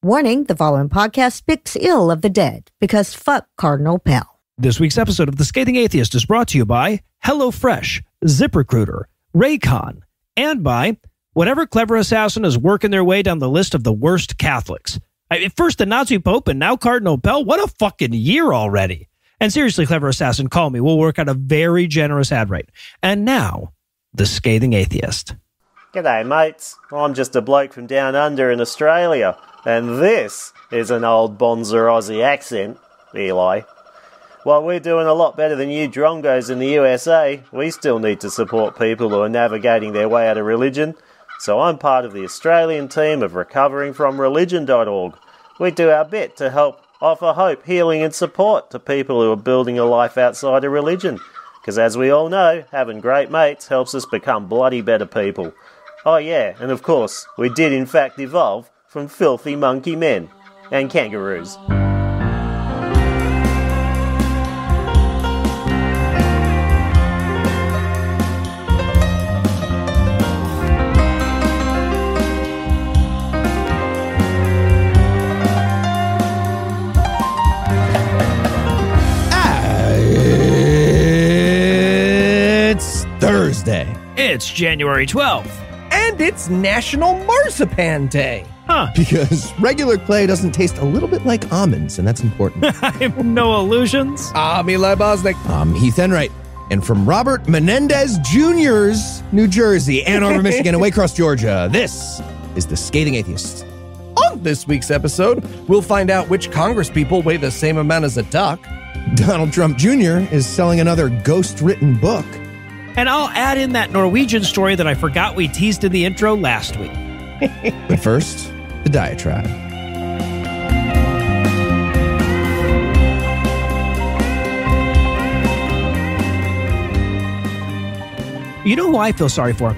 Warning, the following podcast speaks ill of the dead because fuck Cardinal Pell. This week's episode of The Scathing Atheist is brought to you by HelloFresh, ZipRecruiter, Raycon, and by whatever clever assassin is working their way down the list of the worst Catholics. At first the Nazi Pope and now Cardinal Pell. What a fucking year already. And seriously, clever assassin, call me. We'll work out a very generous ad rate. And now, The Scathing Atheist. G'day, mates. I'm just a bloke from down under in Australia. And this is an old bonzer Aussie accent, Eli. While we're doing a lot better than you drongos in the USA, we still need to support people who are navigating their way out of religion. So I'm part of the Australian team of RecoveringFromReligion.org. We do our bit to help offer hope, healing and support to people who are building a life outside of religion. Because as we all know, having great mates helps us become bloody better people. Oh yeah, and of course, we did in fact evolve from filthy monkey men and kangaroos. Thursday. It's January 12th. And it's National Marzipan Day. Huh. Because regular clay doesn't taste a little bit like almonds, and that's important. I have no illusions. I'm Eli Bosnick. I'm Heath Enright. And from Robert Menendez Jr.'s New Jersey, Ann Arbor, Michigan, and Waycross, Georgia, this is The Scathing Atheist. On this week's episode, we'll find out which congresspeople weigh the same amount as a duck. Donald Trump Jr. is selling another ghost-written book. And I'll add in that Norwegian story that I forgot we teased in the intro last week. But first, the diatribe. You know who I feel sorry for?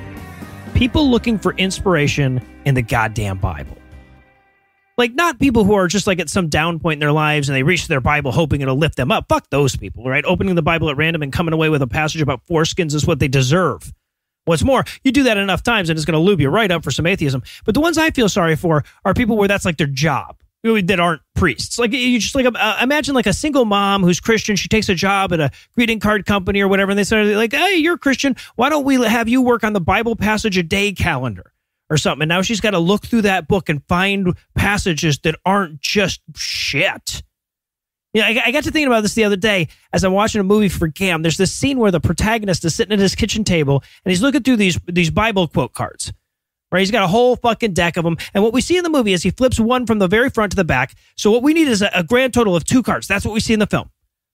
People looking for inspiration in the goddamn Bible. Like, not people who are just like at some down point in their lives and they reach their Bible hoping it'll lift them up. Fuck those people, right? Opening the Bible at random and coming away with a passage about foreskins is what they deserve. What's more, you do that enough times and it's going to lube you right up for some atheism. But the ones I feel sorry for are people where that's like their job, that aren't priests. Like, you just like imagine like a single mom who's Christian. She takes a job at a greeting card company or whatever. And they say like, hey, you're Christian. Why don't we have you work on the Bible passage a day calendar or something? And now she's got to look through that book and find passages that aren't just shit. Yeah, you know, I got to thinking about this the other day as I'm watching a movie for Cam. There's this scene where the protagonist is sitting at his kitchen table and he's looking through these Bible quote cards, right? He's got a whole fucking deck of them. And what we see in the movie is he flips one from the very front to the back. So what we need is a grand total of two cards. That's what we see in the film.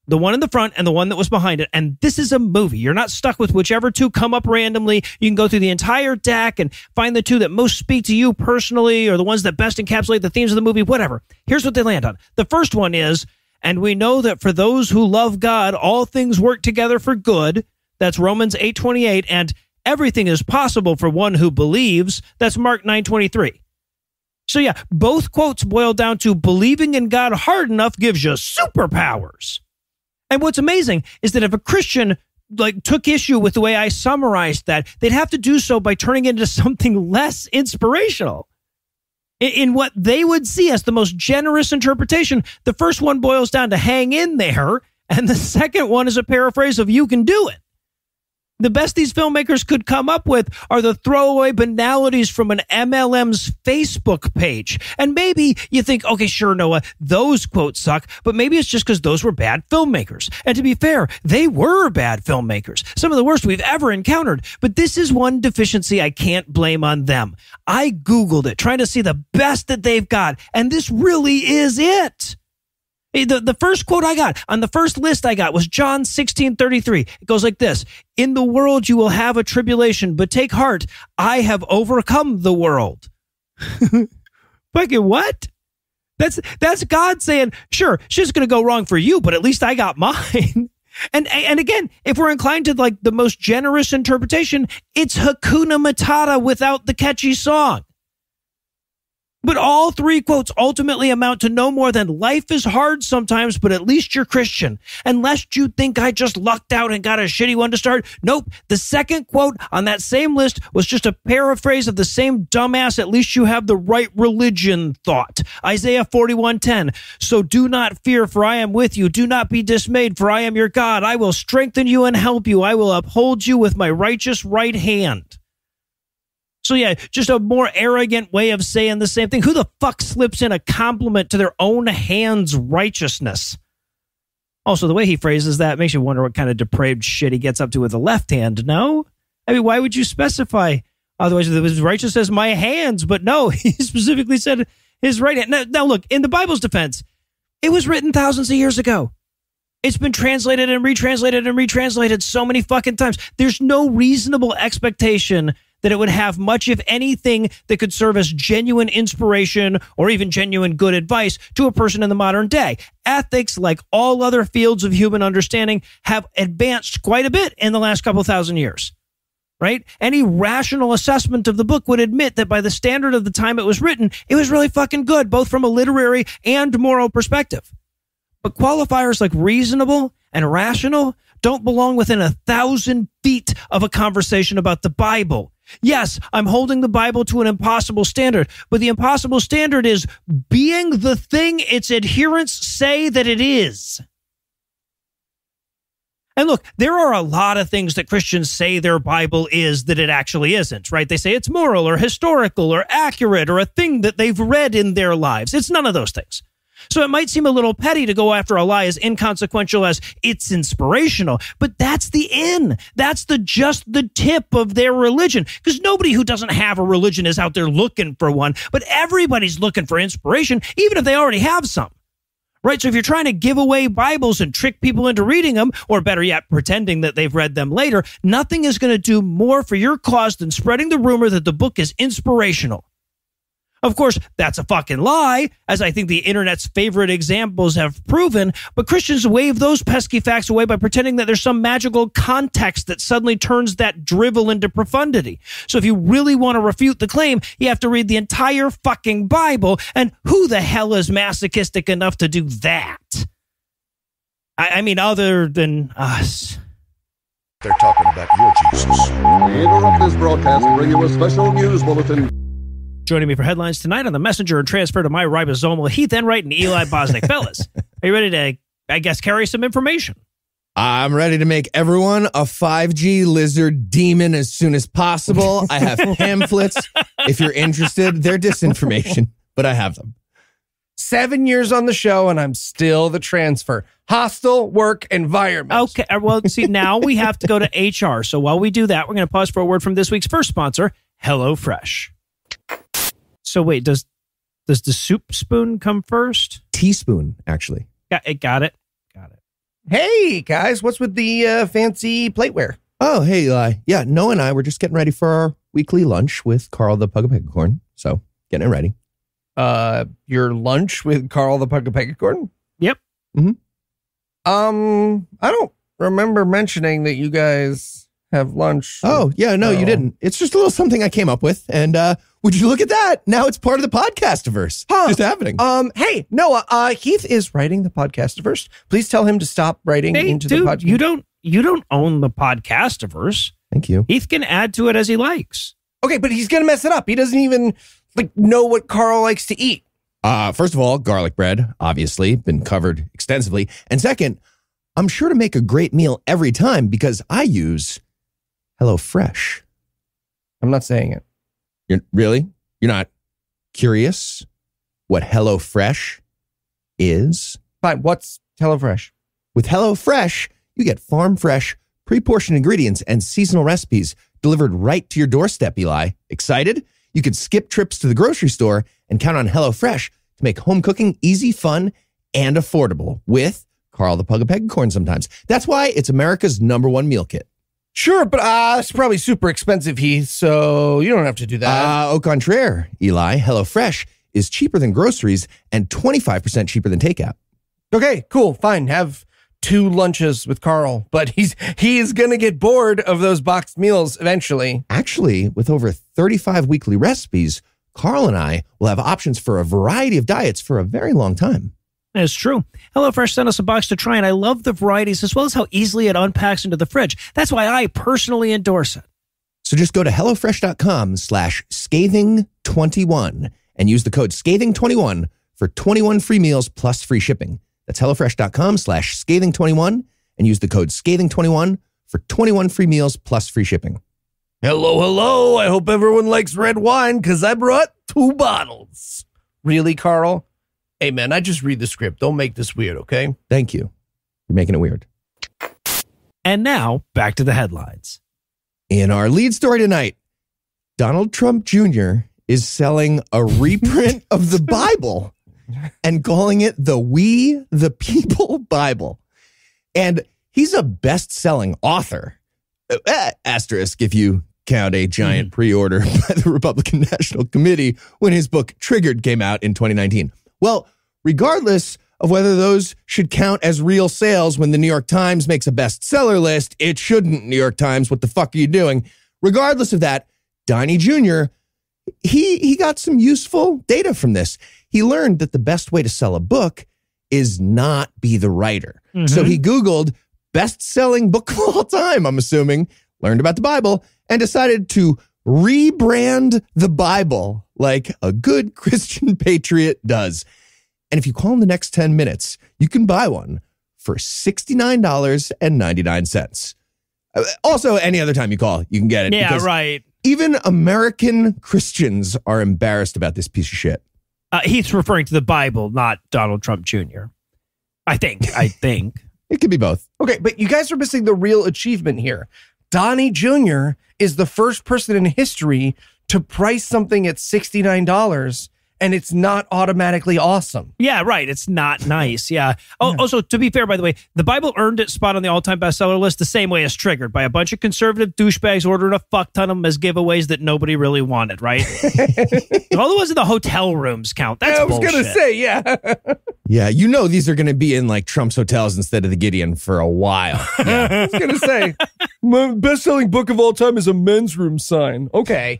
The one in the front and the one that was behind it. And this is a movie. You're not stuck with whichever two come up randomly. You can go through the entire deck and find the two that most speak to you personally or the ones that best encapsulate the themes of the movie, whatever. Here's what they land on. The first one is, and we know that for those who love God, all things work together for good. That's Romans 8:28. And everything is possible for one who believes. That's Mark 9:23. So yeah, both quotes boil down to believing in God hard enough gives you superpowers. And what's amazing is that if a Christian like took issue with the way I summarized that, they'd have to do so by turning it into something less inspirational. In what they would see as the most generous interpretation, the first one boils down to hang in there, and the second one is a paraphrase of you can do it. The best these filmmakers could come up with are the throwaway banalities from an MLM's Facebook page. And maybe you think, okay, sure, Noah, those quotes suck, but maybe it's just because those were bad filmmakers. And to be fair, they were bad filmmakers, some of the worst we've ever encountered. But this is one deficiency I can't blame on them. I Googled it, trying to see the best that they've got, and this really is it. The first quote I got on the first list I got was John 16:33. It goes like this. In the world, you will have a tribulation, but take heart. I have overcome the world. Fucking what? That's God saying, sure, shit's going to go wrong for you, but at least I got mine. And again, if we're inclined to like the most generous interpretation, it's Hakuna Matata without the catchy song. But all three quotes ultimately amount to no more than life is hard sometimes, but at least you're Christian. Unless you think I just lucked out and got a shitty one to start. Nope. The second quote on that same list was just a paraphrase of the same dumbass, at least you have the right religion thought. Isaiah 41:10. So do not fear, for I am with you. Do not be dismayed, for I am your God. I will strengthen you and help you. I will uphold you with my righteous right hand. So yeah, just a more arrogant way of saying the same thing. Who the fuck slips in a compliment to their own hand's righteousness? Also, the way he phrases that makes you wonder what kind of depraved shit he gets up to with the left hand. No? I mean, why would you specify? Otherwise, it was righteous as my hands. But no, he specifically said his right hand. Now look, in the Bible's defense, it was written thousands of years ago. It's been translated and retranslated and retranslated so many fucking times. There's no reasonable expectation that it would have much, if anything, that could serve as genuine inspiration or even genuine good advice to a person in the modern day. Ethics, like all other fields of human understanding, have advanced quite a bit in the last couple thousand years, right? Any rational assessment of the book would admit that by the standard of the time it was written, it was really fucking good, both from a literary and moral perspective. But qualifiers like reasonable and rational don't belong within 1,000 feet of a conversation about the Bible. Yes, I'm holding the Bible to an impossible standard, but the impossible standard is being the thing its adherents say that it is. And look, there are a lot of things that Christians say their Bible is that it actually isn't, right? They say it's moral or historical or accurate or a thing that they've read in their lives. It's none of those things. So it might seem a little petty to go after a lie as inconsequential as it's inspirational, but that's the end. That's just the tip of their religion, because nobody who doesn't have a religion is out there looking for one, but everybody's looking for inspiration, even if they already have some, right? So if you're trying to give away Bibles and trick people into reading them, or better yet, pretending that they've read them later, nothing is going to do more for your cause than spreading the rumor that the book is inspirational. Of course, that's a fucking lie, as I think the internet's favorite examples have proven, but Christians wave those pesky facts away by pretending that there's some magical context that suddenly turns that drivel into profundity. So if you really want to refute the claim, you have to read the entire fucking Bible, and who the hell is masochistic enough to do that? I mean, other than us. They're talking about your Jesus. We interrupt this broadcast and bring you a special news bulletin. Joining me for headlines tonight on the Messenger and transfer to my ribosomal, Heath Enright and Eli Bosnick. Fellas, are you ready to, I guess, carry some information? I'm ready to make everyone a 5G lizard demon as soon as possible. I have pamphlets. If you're interested, they're disinformation, but I have them. 7 years on the show, and I'm still the transfer. Hostile work environment. Okay, well, see, now we have to go to HR. So while we do that, we're going to pause for a word from this week's first sponsor, HelloFresh. So wait, does the soup spoon come first? Teaspoon, actually. Got it. Hey, guys, what's with the fancy plateware? Oh, hey, Eli. Yeah, Noah and I were just getting ready for our weekly lunch with Carl the Pug-a-Pegacorn. So, getting it ready. Your lunch with Carl the Pug-a-Pegacorn? Yep. Mm-hmm. I don't remember mentioning that you guys have lunch. Oh, yeah, no, you didn't. It's just a little something I came up with, and would you look at that? Now it's part of the podcastiverse. Huh. Just happening. Hey, Noah, Heath is writing the podcastiverse. Please tell him to stop writing the podcast. You don't own the podcastiverse. Thank you. Heath can add to it as he likes. Okay, but he's gonna mess it up. He doesn't even know what Carl likes to eat. First of all, garlic bread, obviously, been covered extensively. And second, I'm sure to make a great meal every time because I use HelloFresh. I'm not saying it. You're not curious what HelloFresh is? But what's HelloFresh? With HelloFresh, you get farm-fresh, pre-portioned ingredients and seasonal recipes delivered right to your doorstep, Eli. Excited? You can skip trips to the grocery store and count on HelloFresh to make home cooking easy, fun, and affordable with Carl the Pug-a-Pegacorn sometimes. That's why it's America's #1 meal kit. Sure, but it's probably super expensive, Heath, so you don't have to do that. Au contraire, Eli. HelloFresh is cheaper than groceries and 25% cheaper than takeout. Okay, cool, fine. Have 2 lunches with Carl, but he's going to get bored of those boxed meals eventually. Actually, with over 35 weekly recipes, Carl and I will have options for a variety of diets for a very long time. It's true. HelloFresh sent us a box to try, and I love the varieties as well as how easily it unpacks into the fridge. That's why I personally endorse it. So just go to HelloFresh.com/scathing21 and use the code scathing21 for 21 free meals plus free shipping. That's HelloFresh.com/scathing21 and use the code scathing21 for 21 free meals plus free shipping. Hello, hello. I hope everyone likes red wine because I brought 2 bottles. Really, Carl? Hey, man, I just read the script. Don't make this weird, okay? Thank you. You're making it weird. And now, back to the headlines. In our lead story tonight, Donald Trump Jr. is selling a reprint of the Bible and calling it the We the People Bible. And he's a best-selling author, asterisk if you count a giant pre-order by the Republican National Committee when his book Triggered came out in 2019. Well, regardless of whether those should count as real sales when the New York Times makes a bestseller list, it shouldn't, New York Times. What the fuck are you doing? Regardless of that, Donnie Jr., he got some useful data from this. He learned that the best way to sell a book is not be the writer. So he Googled best-selling book of all time, I'm assuming, learned about the Bible, and decided to rebrand the Bible like a good Christian patriot does. And if you call in the next 10 minutes, you can buy one for $69.99. Also, any other time you call, you can get it. Yeah, right. Even American Christians are embarrassed about this piece of shit. He's referring to the Bible, not Donald Trump Jr. I think. It could be both. Okay, but you guys are missing the real achievement here. Donnie Jr. is the first person in history to price something at $69, and it's not automatically awesome. Yeah, right. It's not nice. Yeah. Oh, yeah. Also, to be fair, by the way, the Bible earned its spot on the all-time bestseller list the same way as Triggered, by a bunch of conservative douchebags ordering a fuck ton of them as giveaways that nobody really wanted, right? All the ones in the hotel rooms count. That's bullshit. I was going to say, yeah. Yeah, you know these are going to be in like Trump's hotels instead of the Gideon for a while. Yeah. I was going to say, my best-selling book of all time is a men's room sign. Okay.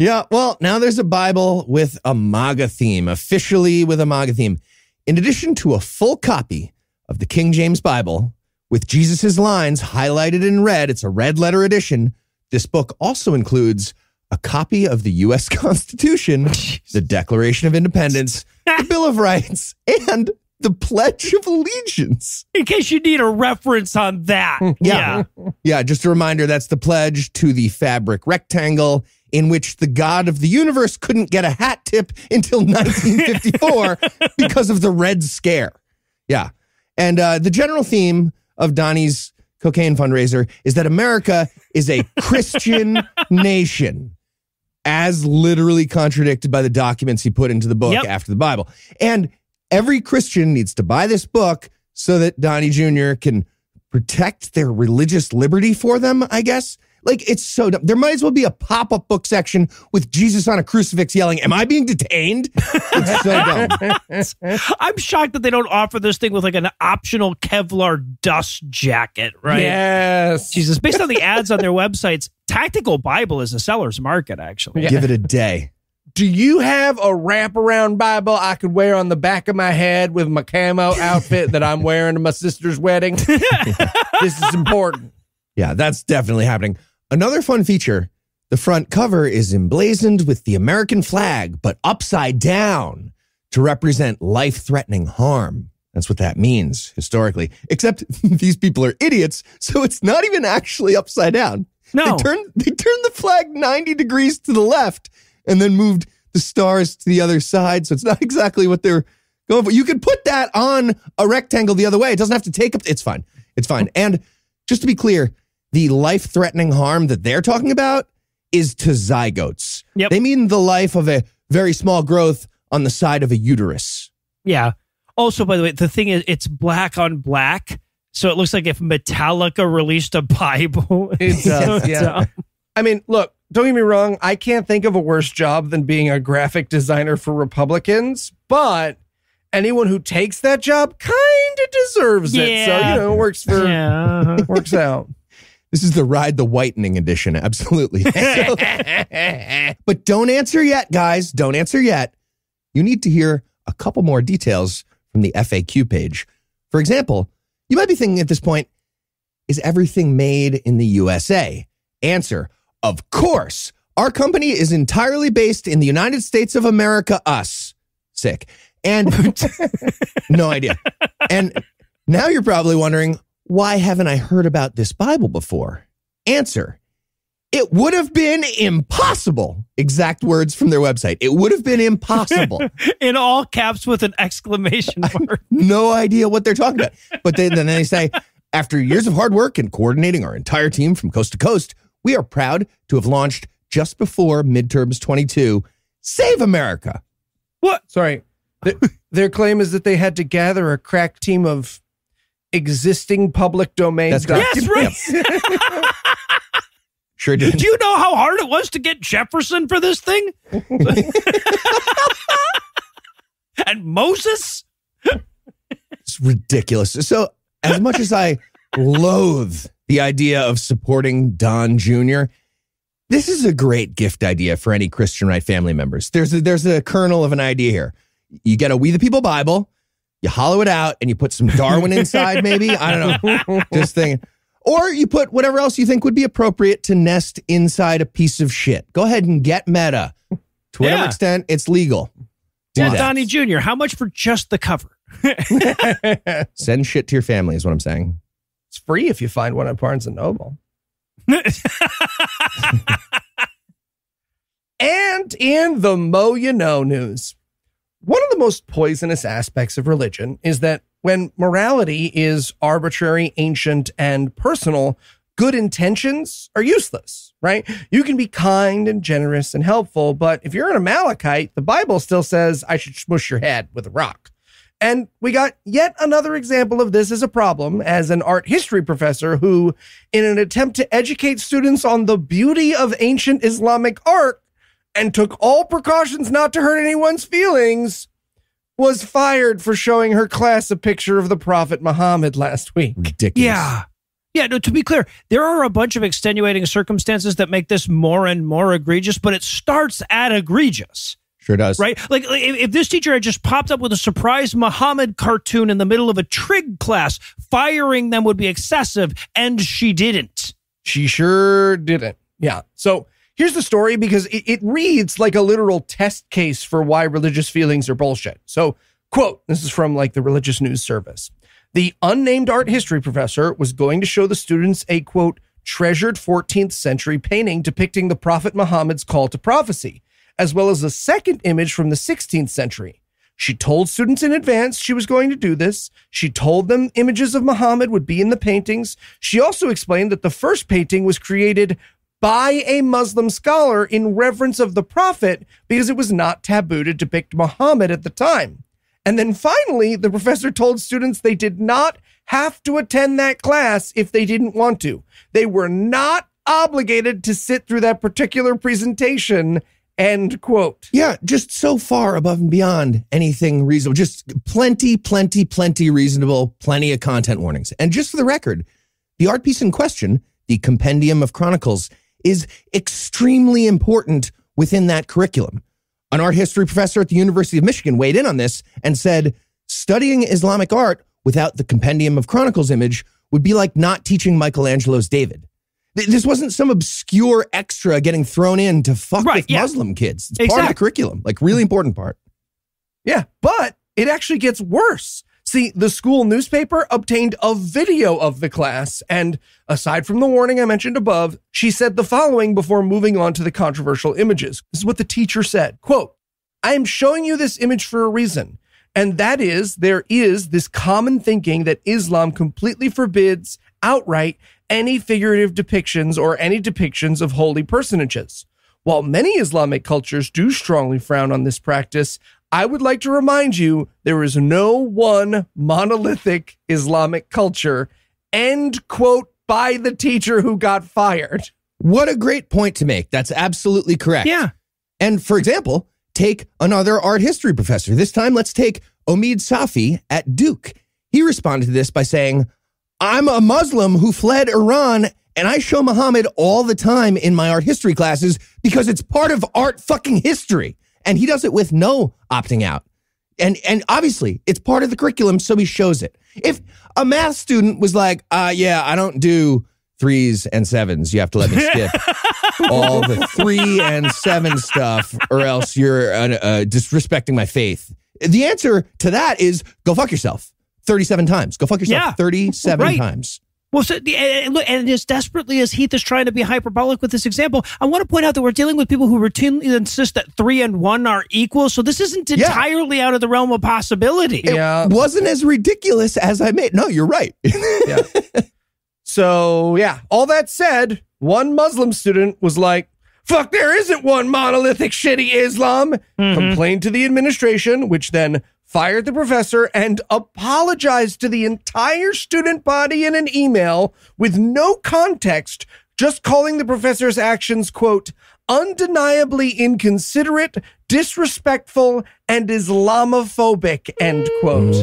Yeah, well, now there's a Bible with a MAGA theme, officially with a MAGA theme. In addition to a full copy of the King James Bible with Jesus's lines highlighted in red, it's a red letter edition. This book also includes a copy of the U.S. Constitution, the Declaration of Independence, the Bill of Rights, and the Pledge of Allegiance. In case you need a reference on that. Yeah, just a reminder, that's the pledge to the fabric rectangle in which the God of the universe couldn't get a hat tip until 1954 because of the Red Scare. Yeah. And the general theme of Donnie's cocaine fundraiser is that America is a Christian nation, as literally contradicted by the documents he put into the book after the Bible. And every Christian needs to buy this book so that Donnie Jr. can protect their religious liberty for them, I guess. Like, it's so dumb. There might as well be a pop-up book section with Jesus on a crucifix yelling, "Am I being detained?" It's so dumb. I'm shocked that they don't offer this thing with like an optional Kevlar dust jacket, right? Yes. Jesus. Based on the ads on their websites, Tactical Bible is a seller's market, actually. Yeah. Give it a day. Do you have a wraparound Bible I could wear on the back of my head with my camo outfit that I'm wearing to my sister's wedding? This is important. Yeah, that's definitely happening. Another fun feature, the front cover is emblazoned with the American flag, but upside down to represent life-threatening harm. That's what that means historically, except these people are idiots, so it's not even actually upside down. No. They turned the flag 90 degrees to the left and then moved the stars to the other side, so it's not exactly what they're going for. You could put that on a rectangle the other way. It doesn't have to take up. It's fine. It's fine. And just to be clear, the life-threatening harm that they're talking about is to zygotes. Yep. They mean the life of a very small growth on the side of a uterus. Yeah. Also, by the way, the thing is, it's black on black, so it looks like if Metallica released a Bible. It does, yeah. I mean, look, don't get me wrong. I can't think of a worse job than being a graphic designer for Republicans, but anyone who takes that job kind of deserves it. So, you know, it works out. This is the Ride the Whitening edition. Absolutely. So, but don't answer yet, guys. Don't answer yet. You need to hear a couple more details from the FAQ page. For example, you might be thinking at this point, is everything made in the USA? Answer, of course. Our company is entirely based in the United States of America, us. Sick. And no idea. And now you're probably wondering, why haven't I heard about this Bible before? Answer, it would have been impossible. Exact words from their website. It would have been impossible. In all caps with an exclamation mark. No idea what they're talking about. But then they say, after years of hard work and coordinating our entire team from coast to coast, we are proud to have launched just before midterms 22, Save America. What? Sorry. Their claim is that they had to gather a crack team of existing public domain documents. Yes, right. Sure did. Do you know how hard it was to get Jefferson for this thing? And Moses? It's ridiculous. So as much as I loathe the idea of supporting Don Jr., this is a great gift idea for any Christian Right family members. There's a kernel of an idea here. You get a We the People Bible, you hollow it out, and you put some Darwin inside, maybe. I don't know. Just thinking. Or you put whatever else you think would be appropriate to nest inside a piece of shit. Go ahead and get meta. To whatever extent it's legal. Do that. Donnie Jr., how much for just the cover? Send shit to your family is what I'm saying. It's free if you find one at Barnes & Noble. And in the Mo You Know news, one of the most poisonous aspects of religion is that when morality is arbitrary, ancient, and personal, good intentions are useless, right? You can be kind and generous and helpful, but if you're an Amalekite, the Bible still says, I should smush your head with a rock. And we got yet another example of this as a problem as an art history professor who, in an attempt to educate students on the beauty of ancient Islamic art and took all precautions not to hurt anyone's feelings, was fired for showing her class a picture of the Prophet Muhammad last week. Ridiculous. Yeah. Yeah, no, to be clear, there are a bunch of extenuating circumstances that make this more and more egregious, but it starts at egregious. Sure does. Right? Like if this teacher had just popped up with a surprise Muhammad cartoon in the middle of a trig class, firing them would be excessive, and she didn't. She sure didn't. Yeah. So here's the story, because it reads like a literal test case for why religious feelings are bullshit. So, quote, this is from like the Religious News Service. The unnamed art history professor was going to show the students a, quote, treasured 14th century painting depicting the Prophet Muhammad's call to prophecy, as well as a second image from the 16th century. She told students in advance she was going to do this. She told them images of Muhammad would be in the paintings. She also explained that the first painting was created by a Muslim scholar in reverence of the prophet because it was not taboo to depict Muhammad at the time. And then finally, the professor told students they did not have to attend that class if they didn't want to. They were not obligated to sit through that particular presentation. End quote. Yeah, just so far above and beyond anything reasonable. Just plenty, plenty, plenty reasonable, plenty of content warnings. And just for the record, the art piece in question, the Compendium of Chronicles, is extremely important within that curriculum. An art history professor at the University of Michigan weighed in on this and said, studying Islamic art without the Compendium of Chronicles image would be like not teaching Michelangelo's David. This wasn't some obscure extra getting thrown in to fuck with Muslim kids. It's part of the curriculum, like really important part. Yeah, but it actually gets worse. See, the school newspaper obtained a video of the class, and aside from the warning I mentioned above, she said the following before moving on to the controversial images. This is what the teacher said, quote, I am showing you this image for a reason, and that is there is this common thinking that Islam completely forbids outright any figurative depictions or any depictions of holy personages. While many Islamic cultures do strongly frown on this practice, I would like to remind you there is no one monolithic Islamic culture, end quote, by the teacher who got fired. What a great point to make. That's absolutely correct. Yeah. And for example, take another art history professor. This time, let's take Omid Safi at Duke. He responded to this by saying, I'm a Muslim who fled Iran And I show Muhammad all the time in my art history classes because it's part of art fucking history. And he does it with no opting out. And obviously, it's part of the curriculum, so he shows it. If a math student was like, yeah, I don't do 3s and 7s. You have to let me skip all the 3 and 7 stuff or else you're disrespecting my faith. The answer to that is go fuck yourself 37 times. Go fuck yourself 37 times. Well, so, and as desperately as Heath is trying to be hyperbolic with this example, I want to point out that we're dealing with people who routinely insist that 3 and 1 are equal. So this isn't entirely out of the realm of possibility. It wasn't as ridiculous as I made. No, you're right. Yeah. So, yeah, all that said, one Muslim student was like, fuck, there isn't one monolithic shitty Islam, complained to the administration, which then fired the professor and apologized to the entire student body in an email with no context, just calling the professor's actions, quote, undeniably inconsiderate, disrespectful, and Islamophobic, end quote.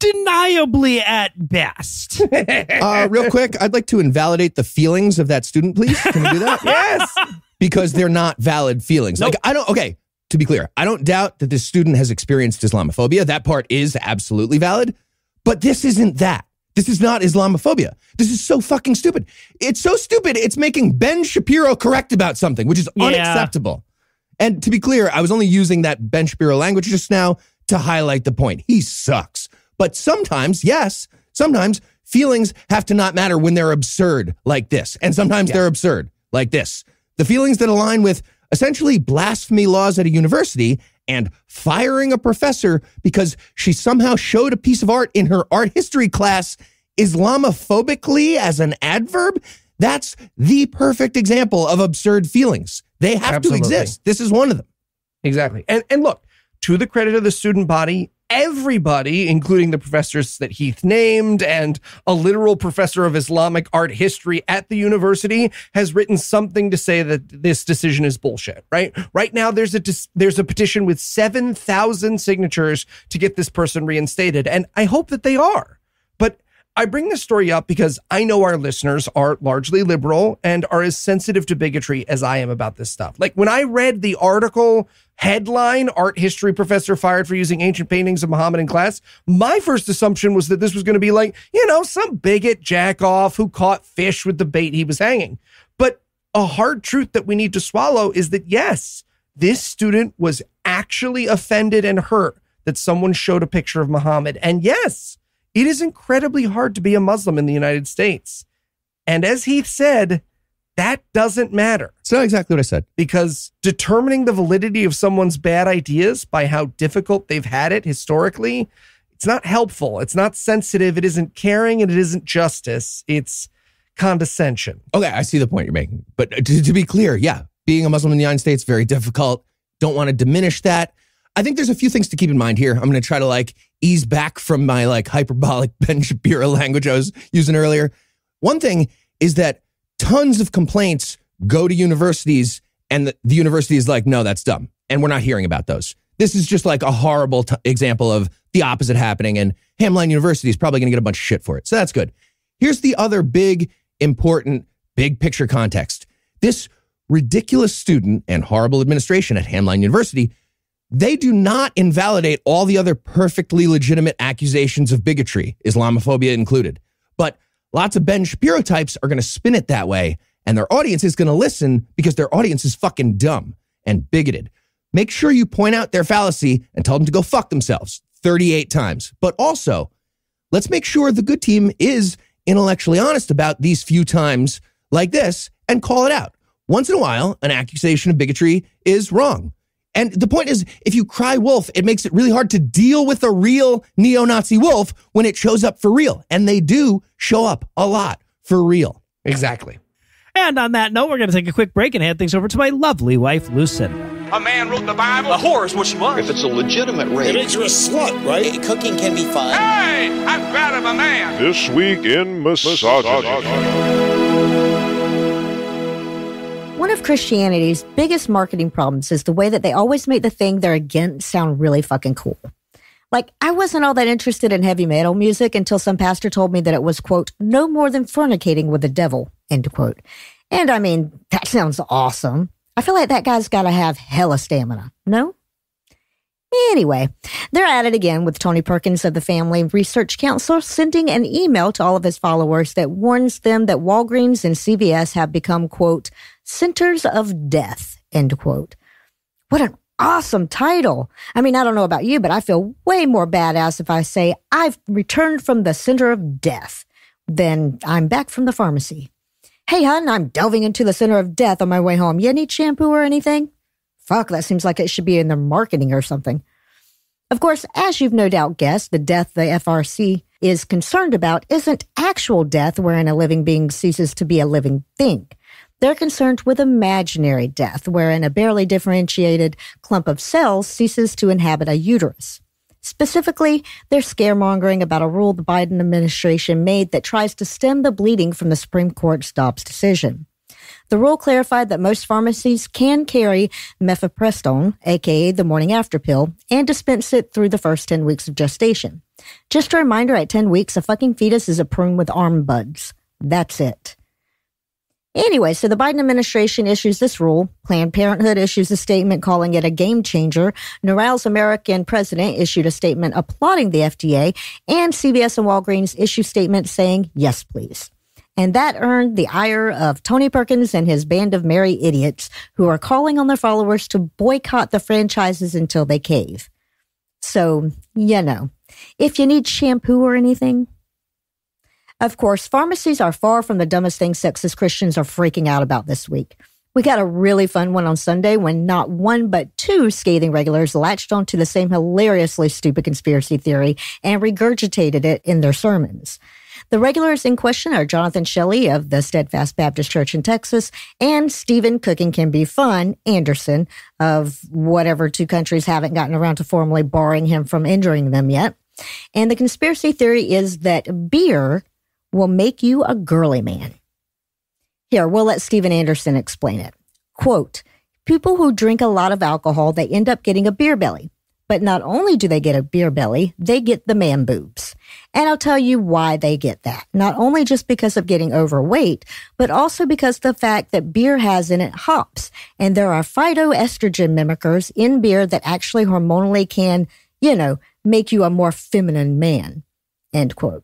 Deniably at best. Real quick, I'd like to invalidate the feelings of that student, please. Can we do that? Yes. Because they're not valid feelings. Nope. Like, okay. To be clear, I don't doubt that this student has experienced Islamophobia. That part is absolutely valid. But this isn't that. This is not Islamophobia. This is so fucking stupid. It's so stupid, it's making Ben Shapiro correct about something, which is unacceptable. And to be clear, I was only using that Ben Shapiro language just now to highlight the point. He sucks. But sometimes, yes, sometimes feelings have to not matter when they're absurd like this. And sometimes they're absurd like this. The feelings that align with essentially blasphemy laws at a university and firing a professor because she somehow showed a piece of art in her art history class Islamophobically as an adverb. That's the perfect example of absurd feelings. They have to exist. This is one of them. Exactly. And look, to the credit of the student body, everybody, including the professors that Heath named and a literal professor of Islamic art history at the university, has written something to say that this decision is bullshit, right? Right now, there's a petition with 7,000 signatures to get this person reinstated, and I hope that they are. But I bring this story up because I know our listeners are largely liberal and are as sensitive to bigotry as I am about this stuff. Like, when I read the article headline, art history professor fired for using ancient paintings of Muhammad in class, my first assumption was that this was going to be like, you know, some bigot jack-off who caught fish with the bait he was hanging. But a hard truth that we need to swallow is that, yes, this student was actually offended and hurt that someone showed a picture of Muhammad. And yes, it is incredibly hard to be a Muslim in the United States. And as Heath said, that doesn't matter. It's not exactly what I said. Because determining the validity of someone's bad ideas by how difficult they've had it historically, it's not helpful. It's not sensitive. It isn't caring. And it isn't justice. It's condescension. Okay, I see the point you're making. But to be clear, yeah, being a Muslim in the United States, very difficult. Don't want to diminish that. I think there's a few things to keep in mind here. I'm going to try to ease back from my hyperbolic Ben Shapiro language I was using earlier. One thing is that tons of complaints go to universities and the university is like, no, that's dumb. And we're not hearing about those. This is just a horrible example of the opposite happening. And Hamline University is probably going to get a bunch of shit for it. So that's good. Here's the other big, important, big picture context. This ridiculous student and horrible administration at Hamline University, they do not invalidate all the other perfectly legitimate accusations of bigotry, Islamophobia included. But lots of Ben Shapiro types are going to spin it that way, and their audience is going to listen because their audience is fucking dumb and bigoted. Make sure you point out their fallacy and tell them to go fuck themselves 38 times. But also, let's make sure the good team is intellectually honest about these few times like this and call it out. Once in a while, an accusation of bigotry is wrong. And the point is, if you cry wolf, it makes it really hard to deal with a real neo-Nazi wolf when it shows up for real. And they do show up a lot for real. Exactly. And on that note, we're going to take a quick break and hand things over to my lovely wife, Lucid. A man wrote the Bible. A whore is what she was. If it's a legitimate rape, it makes you a slut, right? Cooking can be fun. Hey, I'm proud of a man. This Week in Misogyny. One of Christianity's biggest marketing problems is the way that they always make the thing they're against sound really fucking cool. Like, I wasn't all that interested in heavy metal music until some pastor told me that it was, quote, no more than fornicating with the devil. end quote. And I mean, that sounds awesome. I feel like that guy's got to have hella stamina, no? Anyway, they're at it again with Tony Perkins of the Family Research Council sending an email to all of his followers that warns them that Walgreens and CVS have become, quote, centers of death, end quote. What an awesome title. I mean, I don't know about you, but I feel way more badass if I say I've returned from the center of death than I'm back from the pharmacy. Hey, hun, I'm delving into the center of death on my way home. You need shampoo or anything? Fuck, that seems like it should be in their marketing or something. Of course, as you've no doubt guessed, the death the FRC is concerned about isn't actual death wherein a living being ceases to be a living thing. They're concerned with imaginary death wherein a barely differentiated clump of cells ceases to inhabit a uterus. Specifically, they're scaremongering about a rule the Biden administration made that tries to stem the bleeding from the Supreme Court's Dobbs decision. The rule clarified that most pharmacies can carry mifepristone, aka the morning after pill, and dispense it through the first 10 weeks of gestation. Just a reminder, at 10 weeks, a fucking fetus is a prune with arm buds. That's it. Anyway, so the Biden administration issues this rule. Planned Parenthood issues a statement calling it a game changer. Naral's American president issued a statement applauding the FDA. And CVS and Walgreens issue statements saying, yes, please. And that earned the ire of Tony Perkins and his band of merry idiots who are calling on their followers to boycott the franchises until they cave. So, you know, if you need shampoo or anything. Of course, pharmacies are far from the dumbest thing sexist Christians are freaking out about this week. We got a really fun one on Sunday when not one but two scathing regulars latched onto the same hilariously stupid conspiracy theory and regurgitated it in their sermons. The regulars in question are Jonathan Shelley of the Steadfast Baptist Church in Texas and Stephen Cooking Can Be Fun Anderson of whatever two countries haven't gotten around to formally barring him from injuring them yet. And the conspiracy theory is that beer will make you a girly man. Here, we'll let Stephen Anderson explain it. Quote, people who drink a lot of alcohol, they end up getting a beer belly. But not only do they get a beer belly, they get the man boobs. And I'll tell you why they get that. Not only just because of getting overweight, but also because of the fact that beer has in it hops. And there are phytoestrogen mimickers in beer that actually hormonally can, you know, make you a more feminine man, end quote.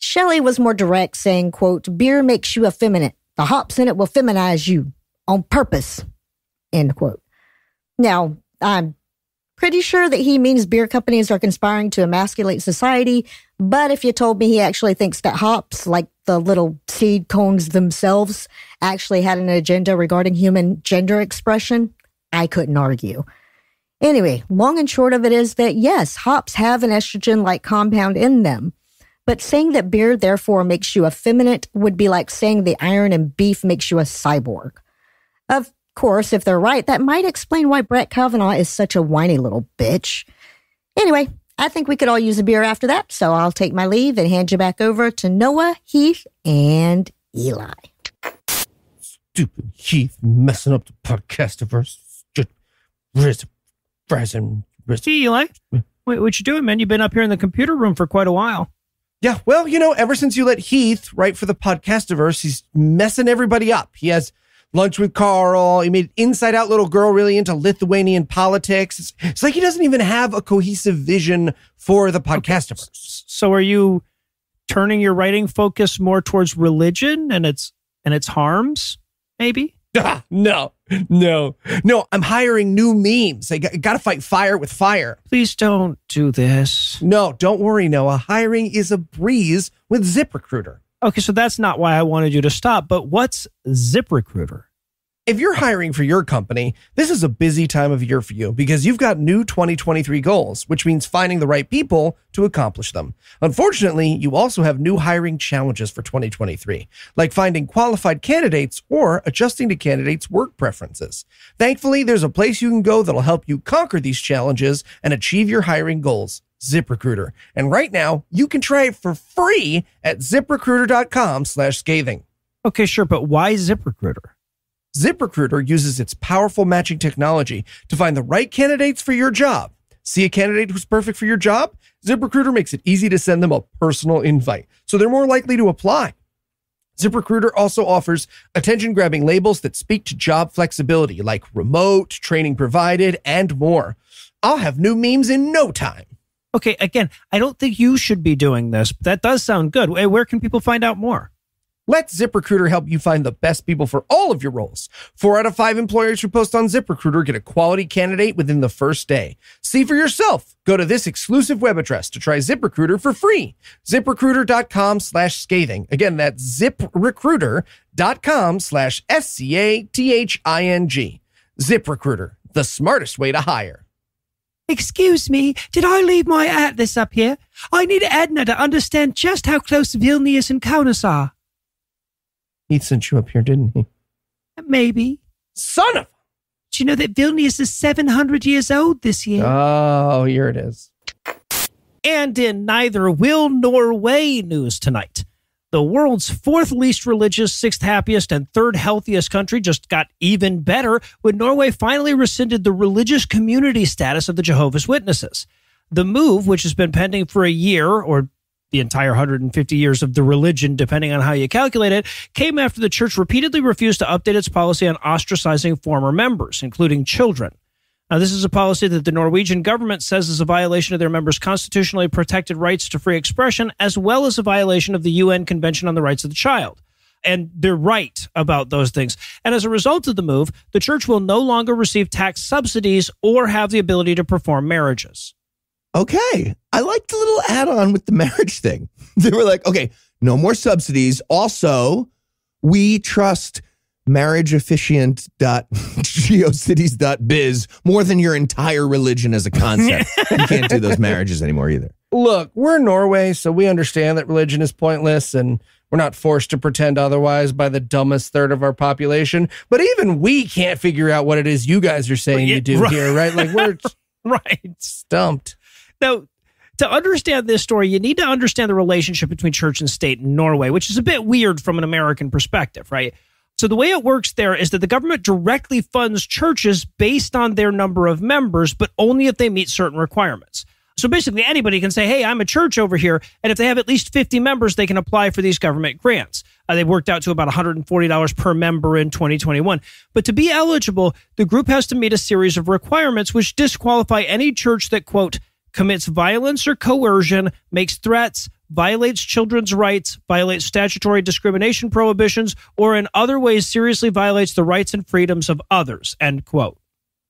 Shelley was more direct, saying, quote, beer makes you effeminate. The hops in it will feminize you on purpose, end quote. Now, I'm pretty sure that he means beer companies are conspiring to emasculate society, but if you told me he actually thinks that hops, like the little seed cones themselves, actually had an agenda regarding human gender expression, I couldn't argue. Anyway, long and short of it is that yes, hops have an estrogen-like compound in them, but saying that beer therefore makes you effeminate would be like saying the iron in beef makes you a cyborg. Of course, if they're right, that might explain why Brett Kavanaugh is such a whiny little bitch. Anyway, I think we could all use a beer after that, so I'll take my leave and hand you back over to Noah, Heath, and Eli. Stupid Heath messing up the podcastiverse. Hey, Eli. Wait, what you doing, man? You've been up here in the computer room for quite a while. Yeah, well, you know, ever since you let Heath write for the podcastiverse, he's messing everybody up. He has lunch with Carl. He made Inside Out Little Girl really into Lithuanian politics. It's like he doesn't even have a cohesive vision for the podcast. Okay. So are you turning your writing focus more towards religion and its harms, maybe? No. I'm hiring new memes. I got to fight fire with fire. Please don't do this. No, don't worry, Noah. Hiring is a breeze with ZipRecruiter. Okay, so that's not why I wanted you to stop, but what's ZipRecruiter? If you're hiring for your company, this is a busy time of year for you because you've got new 2023 goals, which means finding the right people to accomplish them. Unfortunately, you also have new hiring challenges for 2023, like finding qualified candidates or adjusting to candidates' work preferences. Thankfully, there's a place you can go that'll help you conquer these challenges and achieve your hiring goals. ZipRecruiter. And right now, you can try it for free at ZipRecruiter.com/scathing. Okay, sure, but why ZipRecruiter? ZipRecruiter uses its powerful matching technology to find the right candidates for your job. See a candidate who's perfect for your job? ZipRecruiter makes it easy to send them a personal invite, so they're more likely to apply. ZipRecruiter also offers attention-grabbing labels that speak to job flexibility, like remote, training provided, and more. I'll have new memes in no time. Okay, again, I don't think you should be doing this, but that does sound good. Where can people find out more? Let ZipRecruiter help you find the best people for all of your roles. 4 out of 5 employers who post on ZipRecruiter get a quality candidate within the first day. See for yourself. Go to this exclusive web address to try ZipRecruiter for free. ZipRecruiter.com/scathing. Again, that's ZipRecruiter.com/SCATHING. ZipRecruiter, the smartest way to hire. Excuse me, did I leave my atlas up here? I need Edna to understand just how close Vilnius and Kaunas are. He sent you up here, didn't he? Maybe. Son of a... Do you know that Vilnius is 700 years old this year? Oh, here it is. And in neither will nor way news tonight, the world's 4th least religious, 6th happiest, and 3rd healthiest country just got even better when Norway finally rescinded the religious community status of the Jehovah's Witnesses. The move, which has been pending for a year or the entire 150 years of the religion, depending on how you calculate it, came after the church repeatedly refused to update its policy on ostracizing former members, including children. Now, this is a policy that the Norwegian government says is a violation of their members' constitutionally protected rights to free expression, as well as a violation of the UN Convention on the Rights of the Child. And they're right about those things. And as a result of the move, the church will no longer receive tax subsidies or have the ability to perform marriages. Okay, I liked the little add-on with the marriage thing. They were like, okay, no more subsidies. Also, we trust marriageofficiant.geocities.biz more than your entire religion as a concept. You can't do those marriages anymore either. Look, we're Norway, so we understand that religion is pointless and we're not forced to pretend otherwise by the dumbest third of our population. But even we can't figure out what it is you guys are saying you do here, right? Like, we're right stumped. Now, to understand this story, you need to understand the relationship between church and state in Norway, which is a bit weird from an American perspective, right? So the way it works there is that the government directly funds churches based on their number of members, but only if they meet certain requirements. So basically anybody can say, hey, I'm a church over here. And if they have at least 50 members, they can apply for these government grants. They worked out to about $140 per member in 2021. But to be eligible, the group has to meet a series of requirements which disqualify any church that, quote, commits violence or coercion, makes threats, violates children's rights, violates statutory discrimination prohibitions, or in other ways seriously violates the rights and freedoms of others, end quote.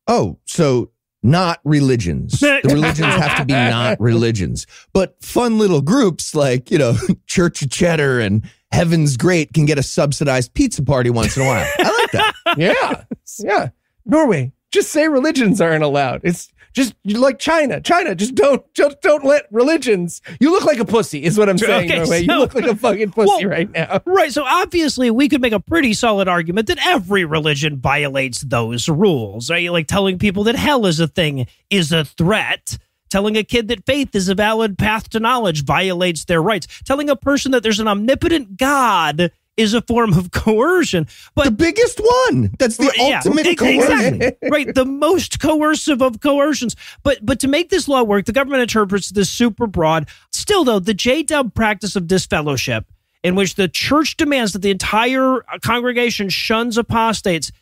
Oh, so not religions. The religions have to be not religions. But fun little groups like, you know, Church of Cheddar and Heaven's Great can get a subsidized pizza party once in a while. I like that. Yeah. Yeah. Norway, just say religions aren't allowed. It's just like China. China, just don't let religions. You look like a pussy is what I'm saying. Okay, Norway. So, you look like a fucking pussy right now. Right. So obviously we could make a pretty solid argument that every religion violates those rules. Right? Like telling people that hell is a thing is a threat. Telling a kid that faith is a valid path to knowledge violates their rights. Telling a person that there's an omnipotent God is a form of coercion. But the biggest one. That's the ultimate coercion. Exactly. Right. The most coercive of coercions. But to make this law work, the government interprets this super broad. Still, though, the J-Dub practice of disfellowship, in which the church demands that the entire congregation shuns apostates,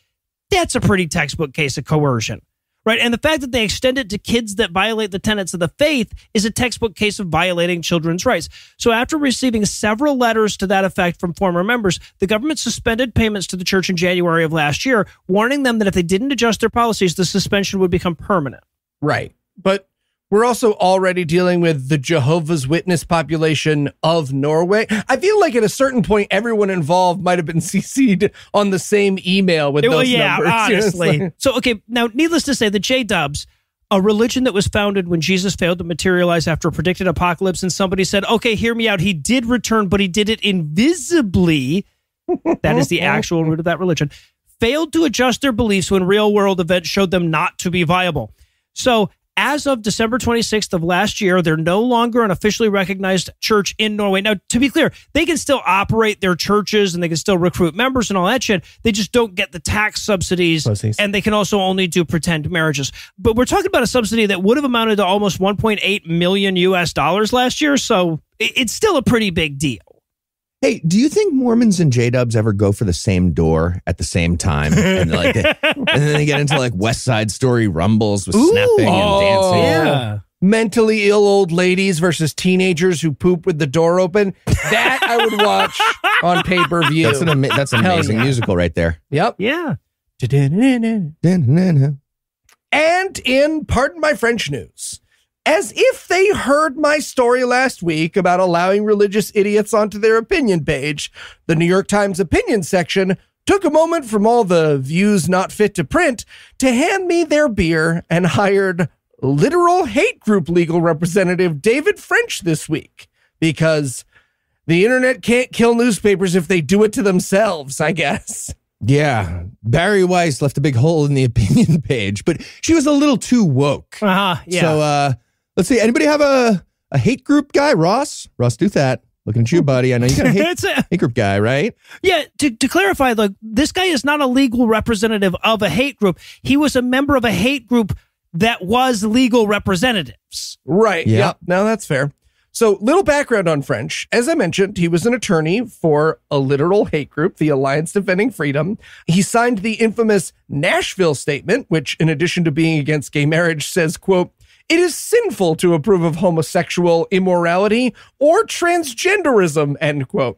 that's a pretty textbook case of coercion. Right. And the fact that they extend it to kids that violate the tenets of the faith is a textbook case of violating children's rights. So after receiving several letters to that effect from former members, the government suspended payments to the church in January of last year, warning them that if they didn't adjust their policies, the suspension would become permanent. Right. But we're also already dealing with the Jehovah's Witness population of Norway. I feel like at a certain point, everyone involved might have been CC'd on the same email with those numbers. Honestly. You know, like... So, okay, now, needless to say, the J-Dubs, a religion that was founded when Jesus failed to materialize after a predicted apocalypse, and somebody said, okay, hear me out, he did return, but he did it invisibly. That is the actual root of that religion. Failed to adjust their beliefs when real-world events showed them not to be viable. So... as of December 26th of last year, they're no longer an officially recognized church in Norway. Now, to be clear, they can still operate their churches and they can still recruit members and all that shit. They just don't get the tax subsidies and they can also only do pretend marriages. But we're talking about a subsidy that would have amounted to almost $1.8 million US last year. So it's still a pretty big deal. Hey, do you think Mormons and J-Dubs ever go for the same door at the same time? And, like, and then they get into like West Side Story rumbles with snapping and dancing. Yeah. Mentally ill old ladies versus teenagers who poop with the door open. That I would watch on pay-per-view. That's an amazing musical right there. Yep. Yeah. And in Pardon My French news, as if they heard my story last week about allowing religious idiots onto their opinion page, the New York Times opinion section took a moment from all the views not fit to print to hand me their beer and hired literal hate group legal representative David French this week because the internet can't kill newspapers if they do it to themselves, I guess. Yeah, Barry Weiss left a big hole in the opinion page, but she was a little too woke. Yeah. So, let's see. Anybody have a hate group guy? Ross? Ross, do that. Looking at you, buddy. I know you got a hate group guy, right? Yeah. To clarify, look, this guy is not a legal representative of a hate group. He was a member of a hate group that was legal representatives. Right. Yeah. Yep. No, that's fair. So, little background on French. As I mentioned, he was an attorney for a literal hate group, the Alliance Defending Freedom. He signed the infamous Nashville statement, which, in addition to being against gay marriage, says, quote, "It is sinful to approve of homosexual immorality or transgenderism," end quote.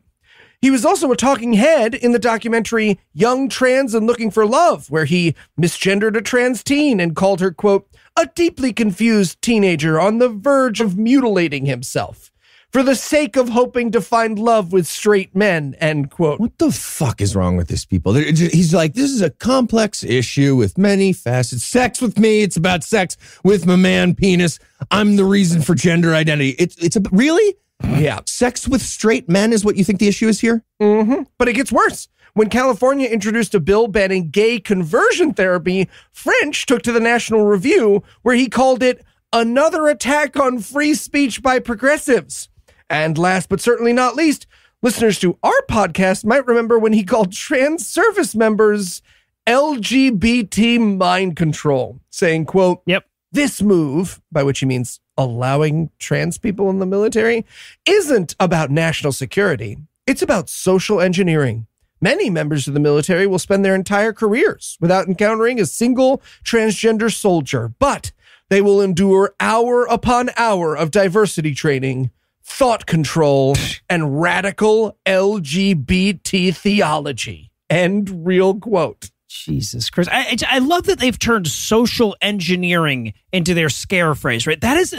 He was also a talking head in the documentary Young Trans and Looking for Love, where he misgendered a trans teen and called her, quote, "a deeply confused teenager on the verge of mutilating himself for the sake of hoping to find love with straight men," end quote. What the fuck is wrong with these people? He's like, this is a complex issue with many facets. Sex with me, it's about sex with my man penis. I'm the reason for gender identity. It's really? Yeah. Sex with straight men is what you think the issue is here? Mm-hmm. But it gets worse. When California introduced a bill banning gay conversion therapy, French took to the National Review, where he called it another attack on free speech by progressives. And last but certainly not least, listeners to our podcast might remember when he called trans service members LGBT mind control, saying, quote, "Yep, this move," by which he means allowing trans people in the military, "isn't about national security. It's about social engineering. Many members of the military will spend their entire careers without encountering a single transgender soldier, but they will endure hour upon hour of diversity training, thought control, and radical LGBT theology." End real quote. Jesus Christ. I love that they've turned social engineering into their scare phrase, right? That's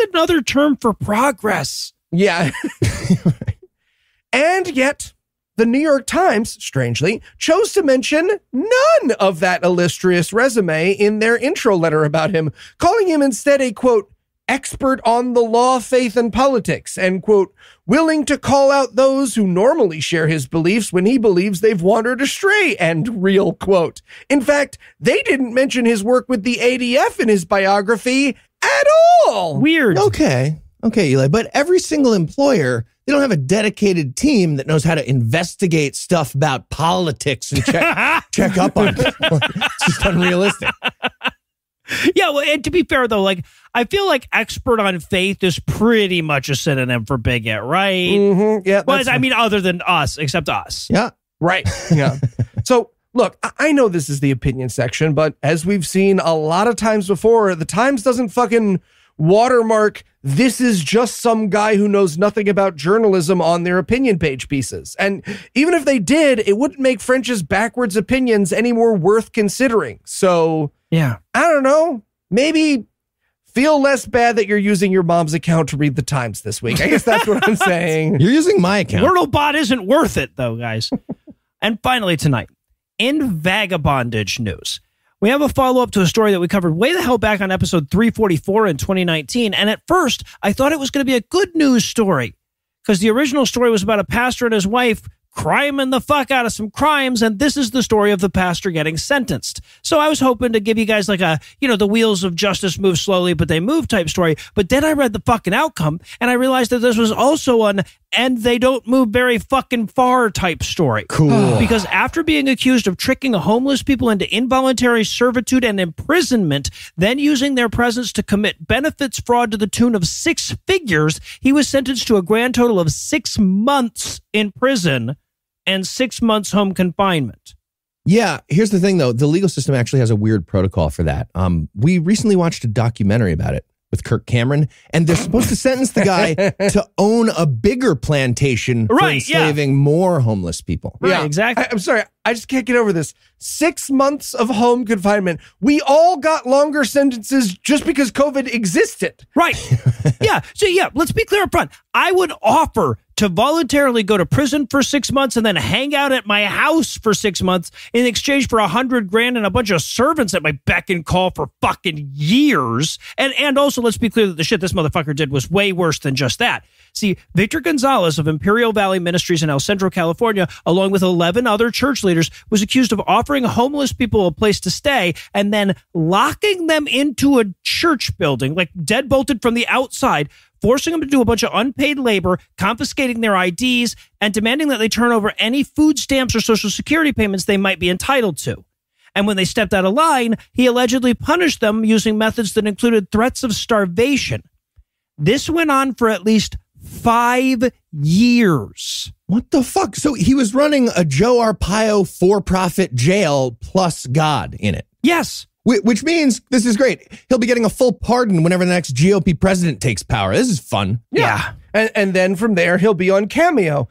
another term for progress. Yeah. And yet, the New York Times, strangely, chose to mention none of that illustrious resume in their intro letter about him, calling him instead a, quote, "expert on the law, faith, and politics," and, quote, "willing to call out those who normally share his beliefs when he believes they've wandered astray," and real quote. In fact, they didn't mention his work with the ADF in his biography at all. Weird. Okay, Eli, but every single employer, they don't have a dedicated team that knows how to investigate stuff about politics and check up on it. It's just unrealistic. Yeah, well, and to be fair, though, like, I feel like expert on faith is pretty much a synonym for bigot, right? Mm-hmm. Yeah. But I mean, other than us, except us. Yeah. Right. Yeah. So, look, I know this is the opinion section, but as we've seen a lot of times before, the Times doesn't fucking watermark "this is just some guy who knows nothing about journalism" on their opinion page pieces. And even if they did, it wouldn't make French's backwards opinions any more worth considering. So, yeah, I don't know. Maybe feel less bad that you're using your mom's account to read the Times this week. I guess that's what I'm saying. You're using my account. Wordlebot isn't worth it, though, guys. And finally tonight, in Vagabondage news, we have a follow-up to a story that we covered way the hell back on episode 344 in 2019. And at first, I thought it was going to be a good news story because the original story was about a pastor and his wife criming the fuck out of some crimes, and this is the story of the pastor getting sentenced. So I was hoping to give you guys like a, you know, the wheels of justice move slowly, but they move type story. But then I read the fucking outcome, and I realized that this was also an and they don't move very fucking far type story. Cool. Because after being accused of tricking homeless people into involuntary servitude and imprisonment, then using their presence to commit benefits fraud to the tune of 6 figures, he was sentenced to a grand total of 6 months in prison and 6 months home confinement. Yeah, here's the thing though. The legal system actually has a weird protocol for that. We recently watched a documentary about it with Kirk Cameron, and they're supposed to sentence the guy to own a bigger plantation for enslaving more homeless people. Right, yeah, exactly. I'm sorry, I just can't get over this. 6 months of home confinement. We all got longer sentences just because COVID existed. Right. Yeah. So yeah, let's be clear up front. I would offer to voluntarily go to prison for 6 months and then hang out at my house for 6 months in exchange for $100,000 and a bunch of servants at my beck and call for fucking years. And also, let's be clear that the shit this motherfucker did was way worse than just that. See, Victor Gonzalez of Imperial Valley Ministries in El Centro, California, along with 11 other church leaders, was accused of offering homeless people a place to stay and then locking them into a church building, like deadbolted from the outside, forcing them to do a bunch of unpaid labor, confiscating their IDs, and demanding that they turn over any food stamps or Social Security payments they might be entitled to. And when they stepped out of line, he allegedly punished them using methods that included threats of starvation. This went on for at least 5 years. What the fuck? So he was running a Joe Arpaio for-profit jail plus God in it. Yes. Which means, this is great, he'll be getting a full pardon whenever the next GOP president takes power. This is fun. Yeah. And then from there, he'll be on Cameo.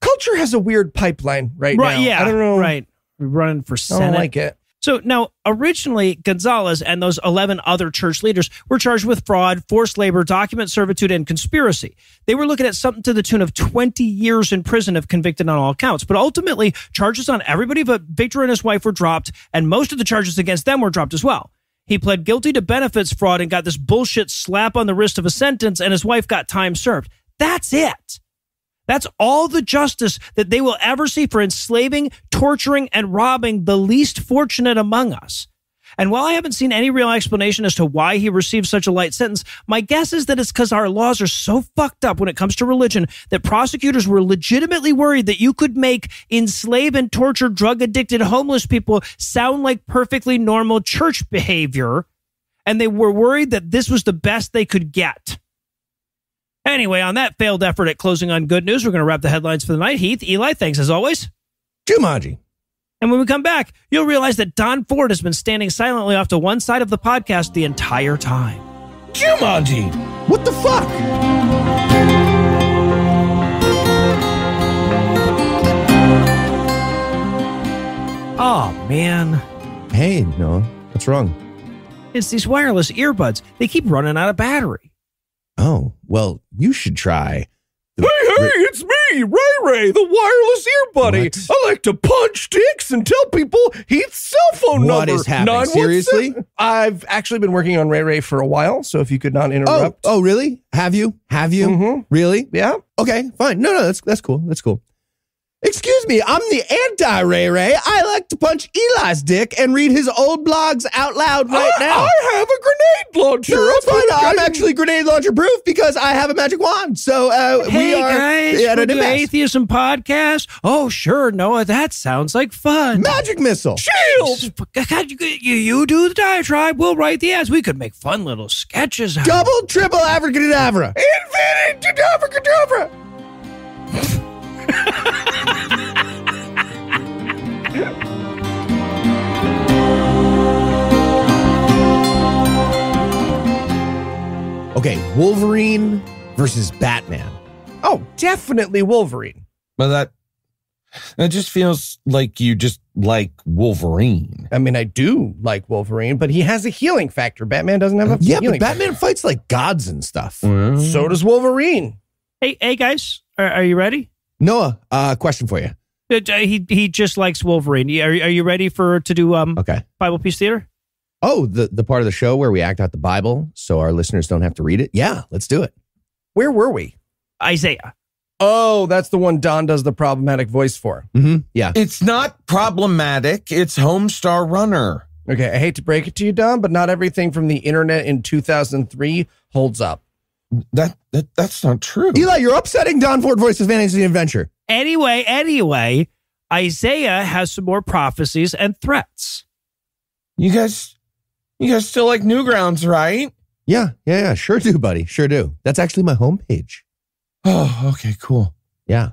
Culture has a weird pipeline right now. Yeah, I don't know. Right. We're running for Senate. I don't like it. So now, originally, Gonzalez and those 11 other church leaders were charged with fraud, forced labor, document servitude, and conspiracy. They were looking at something to the tune of 20 years in prison if convicted on all counts. But ultimately, charges on everybody but Victor and his wife were dropped, and most of the charges against them were dropped as well. He pled guilty to benefits fraud and got this bullshit slap on the wrist of a sentence, and his wife got time served. That's it. That's all the justice that they will ever see for enslaving, torturing, and robbing the least fortunate among us. And while I haven't seen any real explanation as to why he received such a light sentence, my guess is that it's because our laws are so fucked up when it comes to religion that prosecutors were legitimately worried that you could make enslaved and tortured drug-addicted homeless people sound like perfectly normal church behavior, and they were worried that this was the best they could get. Anyway, on that failed effort at closing on good news, we're going to wrap the headlines for the night. Heath, Eli, thanks as always. Jumanji. And when we come back, you'll realize that Don Ford has been standing silently off to one side of the podcast the entire time. Jumanji! What the fuck? Oh, man. Hey, Noah. What's wrong? It's these wireless earbuds. They keep running out of battery. Oh, well, you should try. Hey, it's me, Ray Ray, the wireless ear buddy. What? I like to punch dicks and tell people Heath's cell phone number. What is happening? Seriously? I've actually been working on Ray Ray for a while, so if you could not interrupt. Oh, really? Have you? Mm-hmm. Really? Yeah. Okay, fine. No, that's cool. Excuse me, I'm the anti-Ray Ray. I like to punch Eli's dick and read his old blogs out loud right now. I have a grenade launcher. No, that's fine. I'm actually grenade launcher proof because I have a magic wand. So we are the Atheism Podcast. Oh, sure, Noah, that sounds like fun. Magic missile. Shield. God, you do the diatribe. We'll write the ads. We could make fun little sketches. Double, triple, abracadabra. Infinite abracadabra. Okay, Wolverine versus Batman. Oh, definitely Wolverine. Well, that just feels like you just like Wolverine. I mean, I do like Wolverine, but he has a healing factor. Batman doesn't have a healing factor. Batman fights like gods and stuff. Mm. So does Wolverine. Hey guys, are you ready? Noah, question for you. He just likes Wolverine. Are you ready to do Bible Peace Theater? Oh, the part of the show where we act out the Bible so our listeners don't have to read it? Yeah, let's do it. Where were we? Isaiah. Oh, that's the one Don does the problematic voice for. Mm-hmm. Yeah. It's not problematic. It's Homestar Runner. Okay. I hate to break it to you, Don, but not everything from the internet in 2003 holds up. That's not true. Eli, you're upsetting Don Ford Voices Vanity Adventure. Anyway, Isaiah has some more prophecies and threats. You guys still like Newgrounds, right? Yeah. Sure do, buddy. Sure do. That's actually my homepage. Oh, okay, cool. Yeah.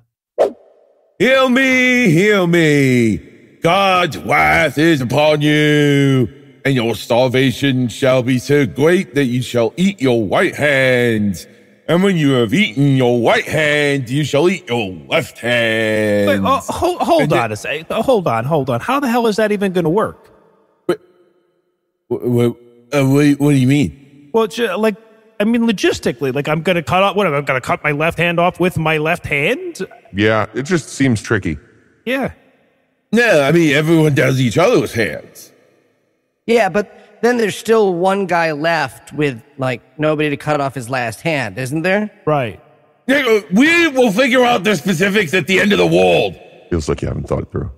Hear me. God's wrath is upon you, and your starvation shall be so great that you shall eat your right hand. And when you have eaten your right hand, you shall eat your left hand. Wait, hold on a second. How the hell is that even going to work? What do you mean? Well, logistically, I'm going to cut off, I'm going to cut my left hand off with my left hand? Yeah, it just seems tricky. Yeah. No, everyone does each other's hands. Yeah, but then there's still one guy left with, nobody to cut off his last hand, isn't there? Right. We will figure out the specifics at the end of the world. Feels like you haven't thought it through.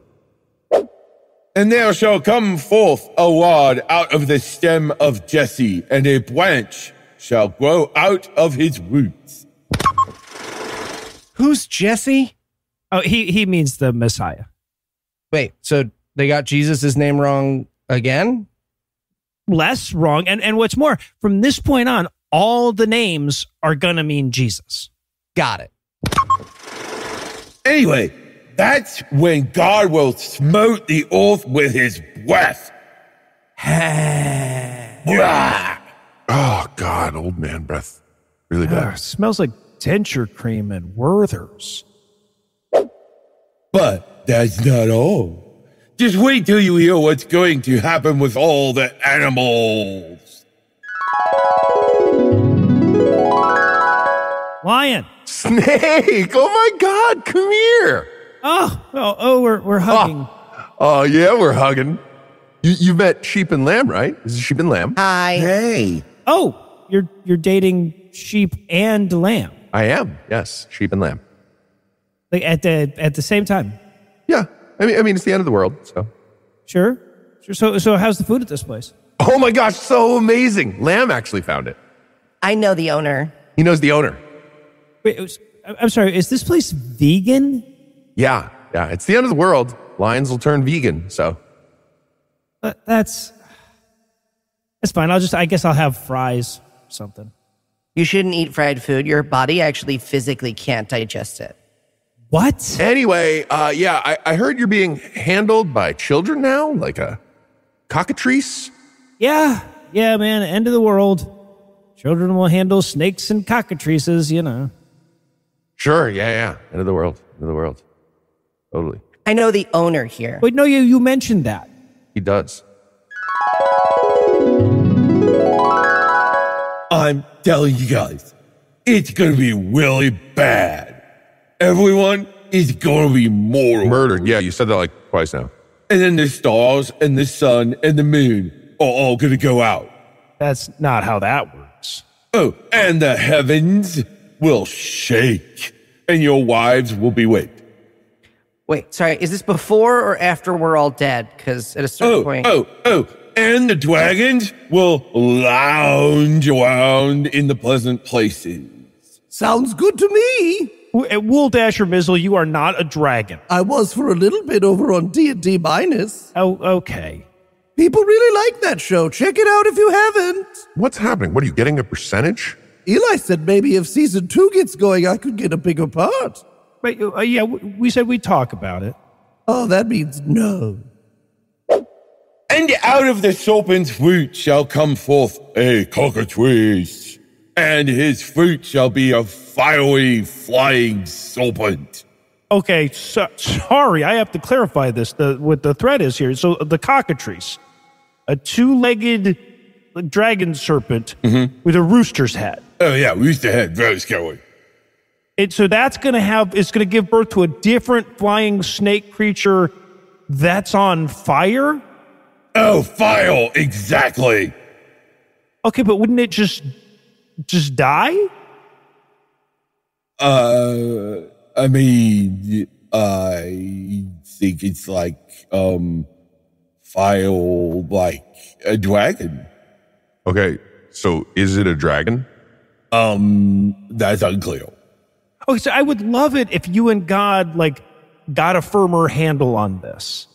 And there shall come forth a rod out of the stem of Jesse, and a branch shall grow out of his roots. Who's Jesse? Oh, he means the Messiah. Wait, so they got Jesus' name wrong again? Less wrong. And what's more, from this point on, all the names are going to mean Jesus. Got it. Anyway, that's when God will smote the earth with his breath. Oh, God, old man breath. Really bad. Smells like denture cream and Werther's. But that's not all. Just wait till you hear what's going to happen with all the animals. Lion. Snake. Oh, my God. Come here. Oh, we're hugging. Oh, yeah, we're hugging. You met Sheep and Lamb, right? Is it Sheep and Lamb? Hi. Hey. Oh, you're dating Sheep and Lamb. I am. Yes, Sheep and Lamb. At the same time. Yeah. I mean it's the end of the world, so. Sure. So how's the food at this place? Oh my gosh, so amazing. Lamb actually found it. I know the owner. He knows the owner. Wait, I'm sorry, is this place vegan? Yeah, it's the end of the world. Lions will turn vegan, so. That's fine. I guess I'll have fries, something. You shouldn't eat fried food. Your body actually physically can't digest it. What? Anyway, I heard you're being handled by children now, like a cockatrice. Yeah, man. End of the world. Children will handle snakes and cockatrices, Sure. Yeah. End of the world. Totally. I know the owner here. Wait, no, you mentioned that. He does. I'm telling you guys, it's going to be really bad. Everyone is going to be mortal. Murdered. Yeah, you said that twice now. And then the stars and the sun and the moon are all going to go out. That's not how that works. Oh, and the heavens will shake and your wives will be waked. Wait, sorry, is this before or after we're all dead? Because at a certain point... And the dragons will lounge around in the pleasant places. Sounds good to me. Wooldash or Mizzle, you are not a dragon. I was for a little bit over on D&D Minus. Oh, okay. People really like that show. Check it out if you haven't. What's happening? What, are you getting a percentage? Eli said maybe if season 2 gets going, I could get a bigger part. But, yeah, we said we'd talk about it. Oh, that means no. And out of the serpent's root shall come forth a cockatrice, and his fruit shall be a fiery flying serpent. Okay, sorry, I have to clarify this, what the threat is here. So the cockatrice, a two-legged dragon serpent with a rooster's head. Oh, yeah, rooster head, very scary. So that's going to give birth to a different flying snake creature that's on fire? Oh, fire, exactly. Okay, but wouldn't it just die? I mean, I think it's like file like a dragon. Okay, so is it a dragon? That's unclear. Okay, so I would love it if you and God like got a firmer handle on this.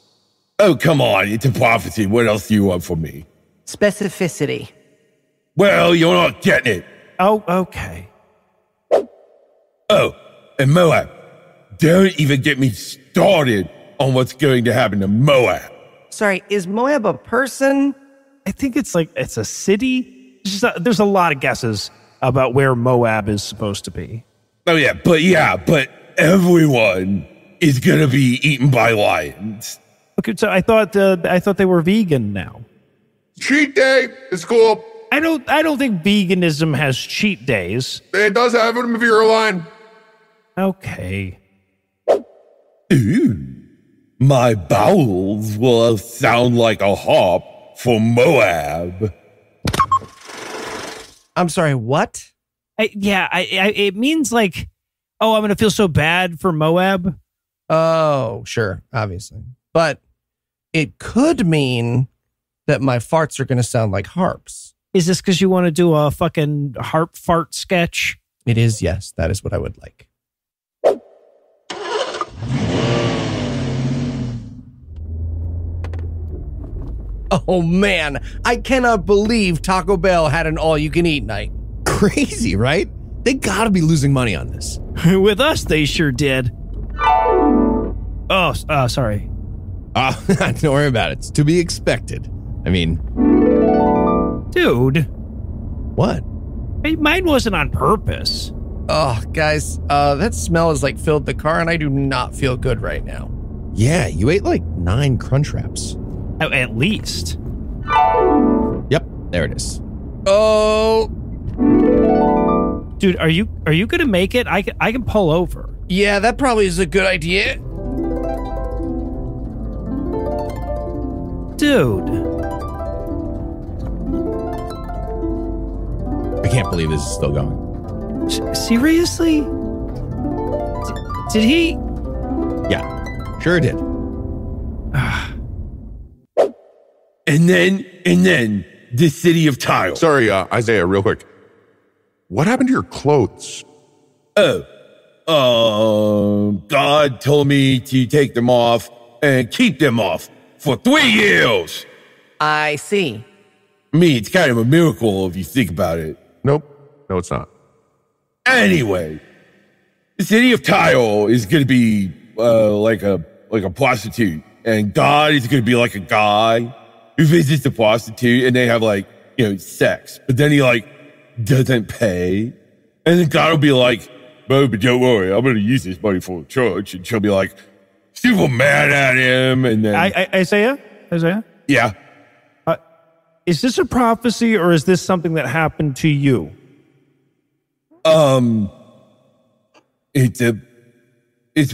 Oh, come on. It's a prophecy. What else do you want from me? Specificity. Well, you're not getting it. Oh, okay. Oh, and Moab. Don't even get me started on what's going to happen to Moab. Sorry, is Moab a person? I think it's like, it's a city. It's just a, there's a lot of guesses about where Moab is supposed to be. Oh, yeah, but everyone is going to be eaten by lions. Okay, so I thought they were vegan now. Cheat day is cool. I don't think veganism has cheat days. It does have them if you're a lion. Okay. Ooh, my bowels will sound like a harp for Moab. I'm sorry, what? It means like, oh, I'm going to feel so bad for Moab. Oh, sure, obviously. But it could mean that my farts are going to sound like harps. Is this because you want to do a fucking harp fart sketch? It is, yes. That is what I would like. Oh, man. I cannot believe Taco Bell had an all-you-can-eat night. Crazy, right? They gotta be losing money on this. With us, they sure did. Oh, sorry. Don't worry about it. It's to be expected. I mean... Dude. What? Hey, mine wasn't on purpose. Oh, guys, that smell has, like, filled the car, and I do not feel good right now. Yeah, you ate, like, 9 Crunch Wraps. At least. Yep, there it is. Oh. Dude, are you going to make it? I can pull over. Yeah, that probably is a good idea. Dude. I can't believe this is still going. Seriously? Did he? Yeah, sure did. And then the city of Tyre. Sorry, Isaiah, real quick. What happened to your clothes? God told me to take them off and keep them off. For 3 years. I see. I mean, it's kind of a miracle if you think about it. Nope. No, it's not. Anyway, the city of Tyre is going to be like a prostitute, and God is going to be like a guy who visits the prostitute, and they have sex, but then he doesn't pay, and then God will be like, "Bro, but don't worry, I'm going to use this money for a church," and she'll be like, super mad at him, and then... Isaiah? Yeah. Is this a prophecy, or is this something that happened to you? It's a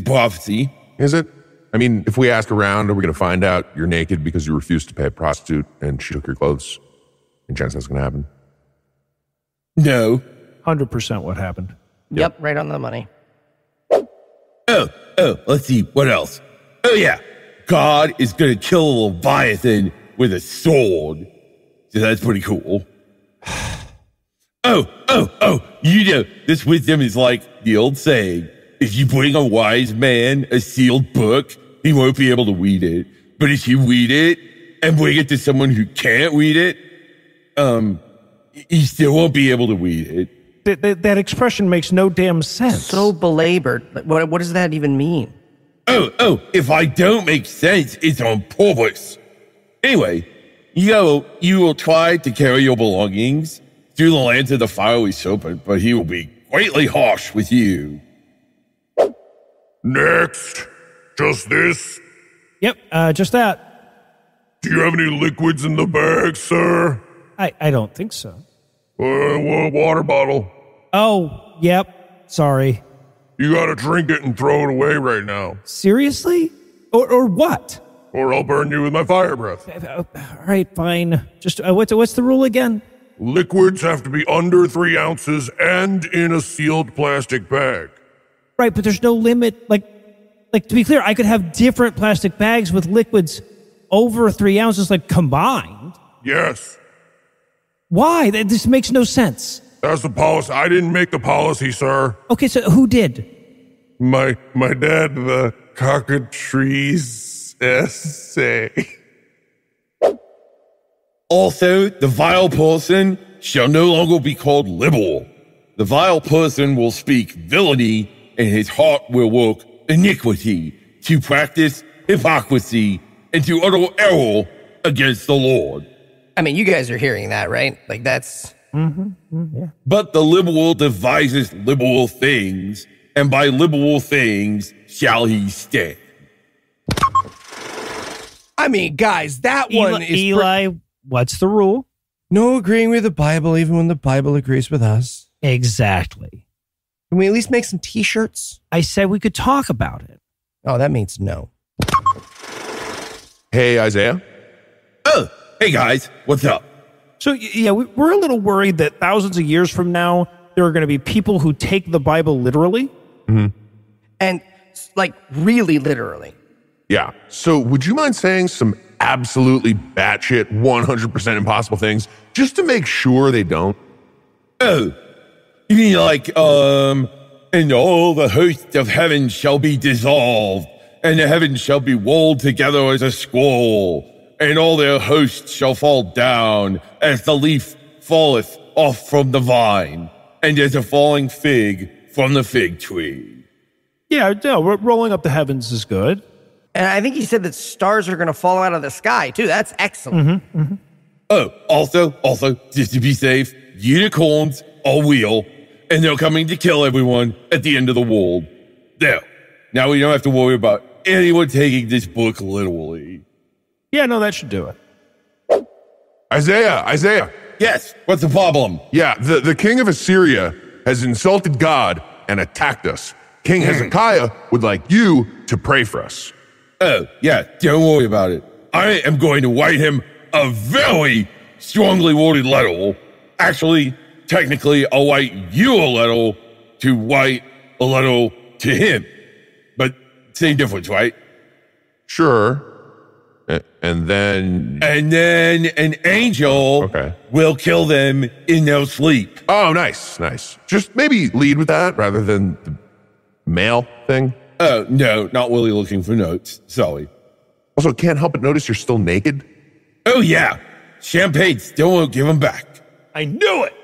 prophecy. Is it? I mean, if we ask around, are we going to find out you're naked because you refused to pay a prostitute and she took your clothes? Any chance that's going to happen? No. 100% what happened. Yep, right on the money. Oh, let's see. What else? Oh, yeah. God is going to kill Leviathan with a sword. So that's pretty cool. Oh. You know, this wisdom is like the old saying. If you bring a wise man a sealed book, he won't be able to read it. But if you read it and bring it to someone who can't read it, he still won't be able to read it. That expression makes no damn sense. So belabored. What does that even mean? Oh, if I don't make sense, it's on purpose. Anyway, you will try to carry your belongings through the lands of the fiery serpent, but he will be greatly harsh with you. Next. Just this? Yep, just that. Do you have any liquids in the bag, sir? I don't think so. Water bottle. Oh, yep. Sorry. You gotta drink it and throw it away right now. Seriously? Or what? Or I'll burn you with my fire breath. All right, fine. Just what's the rule again? Liquids have to be under 3 ounces and in a sealed plastic bag. Right, but there's no limit. Like to be clear, I could have different plastic bags with liquids over 3 ounces, like combined. Yes. Why? This makes no sense. That's the policy. I didn't make the policy, sir. Okay, so who did? My dad, the Cockatrice essay. Also, the vile person shall no longer be called liberal. The vile person will speak villainy, and his heart will work iniquity, to practice hypocrisy, and to utter error against the Lord. I mean, you guys are hearing that, right? Like, that's... Mm-hmm. Yeah. But the liberal devises liberal things, and by liberal things shall he stand. I mean, guys, that one is... Eli, what's the rule? No agreeing with the Bible, even when the Bible agrees with us. Exactly. Can we at least make some t-shirts? I said we could talk about it. Oh, that means no. Hey, Isaiah. Oh, hey, guys. What's up? So, yeah, we're a little worried that thousands of years from now, there are going to be people who take the Bible literally. Mm-hmm. And, like, really literally. Yeah. So would you mind saying some absolutely batshit, 100% impossible things just to make sure they don't? Oh, you mean like, and all the hosts of heaven shall be dissolved, and the heavens shall be rolled together as a scroll, and all their hosts shall fall down as the leaf falleth off from the vine, and as a falling fig from the fig tree. Yeah, no, rolling up the heavens is good. And I think he said that stars are going to fall out of the sky, too. That's excellent. Mm-hmm, mm-hmm. Oh, also, just to be safe, unicorns are real, and they're coming to kill everyone at the end of the world. There. Now we don't have to worry about anyone taking this book literally. Yeah, no, that should do it. Isaiah. Yes, what's the problem? Yeah, the king of Assyria has insulted God and attacked us. King Hezekiah would like you to pray for us. Oh, yeah, don't worry about it. I am going to write him a very strongly worded letter. Actually, technically, I'll write you a letter to write a letter to him. But same difference, right? Sure. And then an angel will kill them in their sleep. Oh, nice. Just maybe lead with that rather than the mail thing. Oh, no, not really looking for notes. Sorry. Also, can't help but notice you're still naked. Oh, yeah. Champagne still won't give them back. I knew it!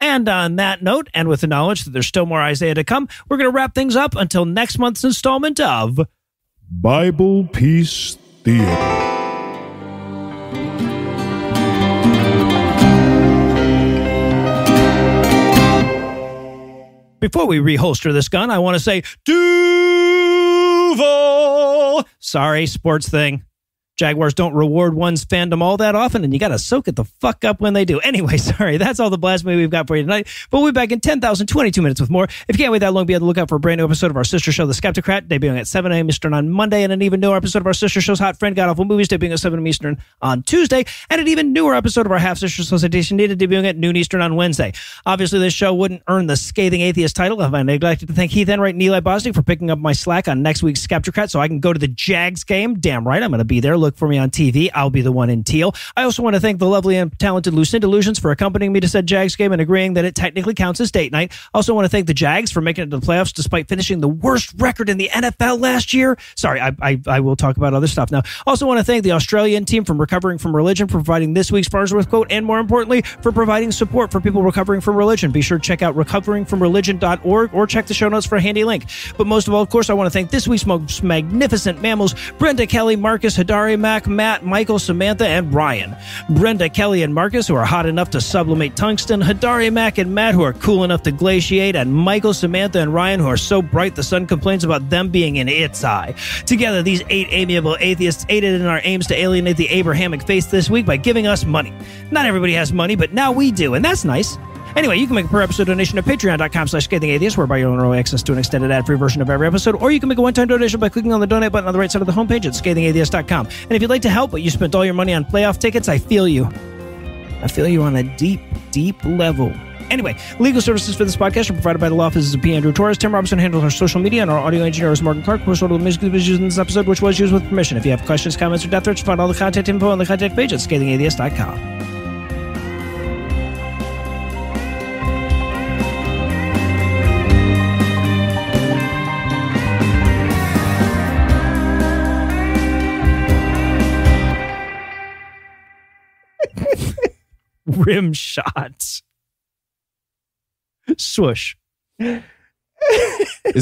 And on that note, and with the knowledge that there's still more Isaiah to come, we're going to wrap things up until next month's installment of Bible Peace Theater. Before we reholster this gun, I want to say, Duval! Sorry, sports thing. Jaguars don't reward one's fandom all that often, and you got to soak it the fuck up when they do. Anyway, sorry, that's all the blasphemy we've got for you tonight, but we'll be back in 10,022 minutes with more. If you can't wait that long, be on the lookout for a brand new episode of our sister show, The Skeptocrat, debuting at 7 a.m. Eastern on Monday, and an even newer episode of our sister show's Hot Friend God Awful Movies, debuting at 7 a.m. Eastern on Tuesday, and an even newer episode of our half-sister Solicitation Needed, debuting at noon Eastern on Wednesday. Obviously, this show wouldn't earn the Scathing Atheist title if I neglected to thank Heath Enright and Eli Bosnick for picking up my slack on next week's Skeptocrat so I can go to the Jags game. Damn right, I'm going to be there. Look for me on TV. I'll be the one in teal. I also want to thank the lovely and talented Lucinda Lucians for accompanying me to said Jags game and agreeing that it technically counts as date night. Also want to thank the Jags for making it to the playoffs despite finishing the worst record in the NFL last year. Sorry, I will talk about other stuff now. Also want to thank the Australian team from Recovering From Religion for providing this week's Farnsworth quote and, more importantly, for providing support for people recovering from religion. Be sure to check out RecoveringFromReligion.org or check the show notes for a handy link. But most of all, of course, I want to thank this week's most magnificent mammals, Brenda, Kelly, Marcus, Dari, Mac, Matt, Michael, Samantha, and Brian. Brenda, Kelly, and Marcus, who are hot enough to sublimate tungsten. Hadari, Mac, and Matt, who are cool enough to glaciate. And Michael, Samantha, and Ryan, who are so bright the sun complains about them being in its eye. Together, these 8 amiable atheists aided in our aims to alienate the Abrahamic faith this week by giving us money. Not everybody has money, but now we do, and that's nice. Anyway, you can make a per-episode donation at patreon.com/scathingatheist, whereby you'll enroll access to an extended ad-free version of every episode, or you can make a one-time donation by clicking on the donate button on the right side of the homepage at scathingatheist.com. And if you'd like to help, but you spent all your money on playoff tickets, I feel you. I feel you on a deep, deep level. Anyway, legal services for this podcast are provided by the law offices of P. Andrew Torres. Tim Robinson handles our social media, and our audio engineer is Morgan Clark. We're sort of the music that was used in this episode, which was used with permission. If you have questions, comments, or death threats, find all the contact info on the contact page at scathingatheist.com. Rim shots. Swoosh. Is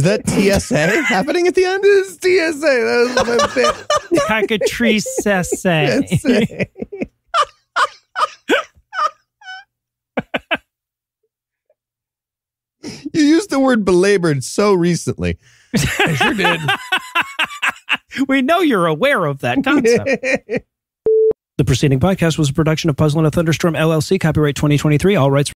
that TSA happening at the end? It's TSA. That was my bit. Cockatrice sessay. You used the word belabored so recently. I sure did. We know you're aware of that concept. The preceding podcast was a production of Puzzle and a Thunderstorm, LLC. Copyright 2023. All rights reserved.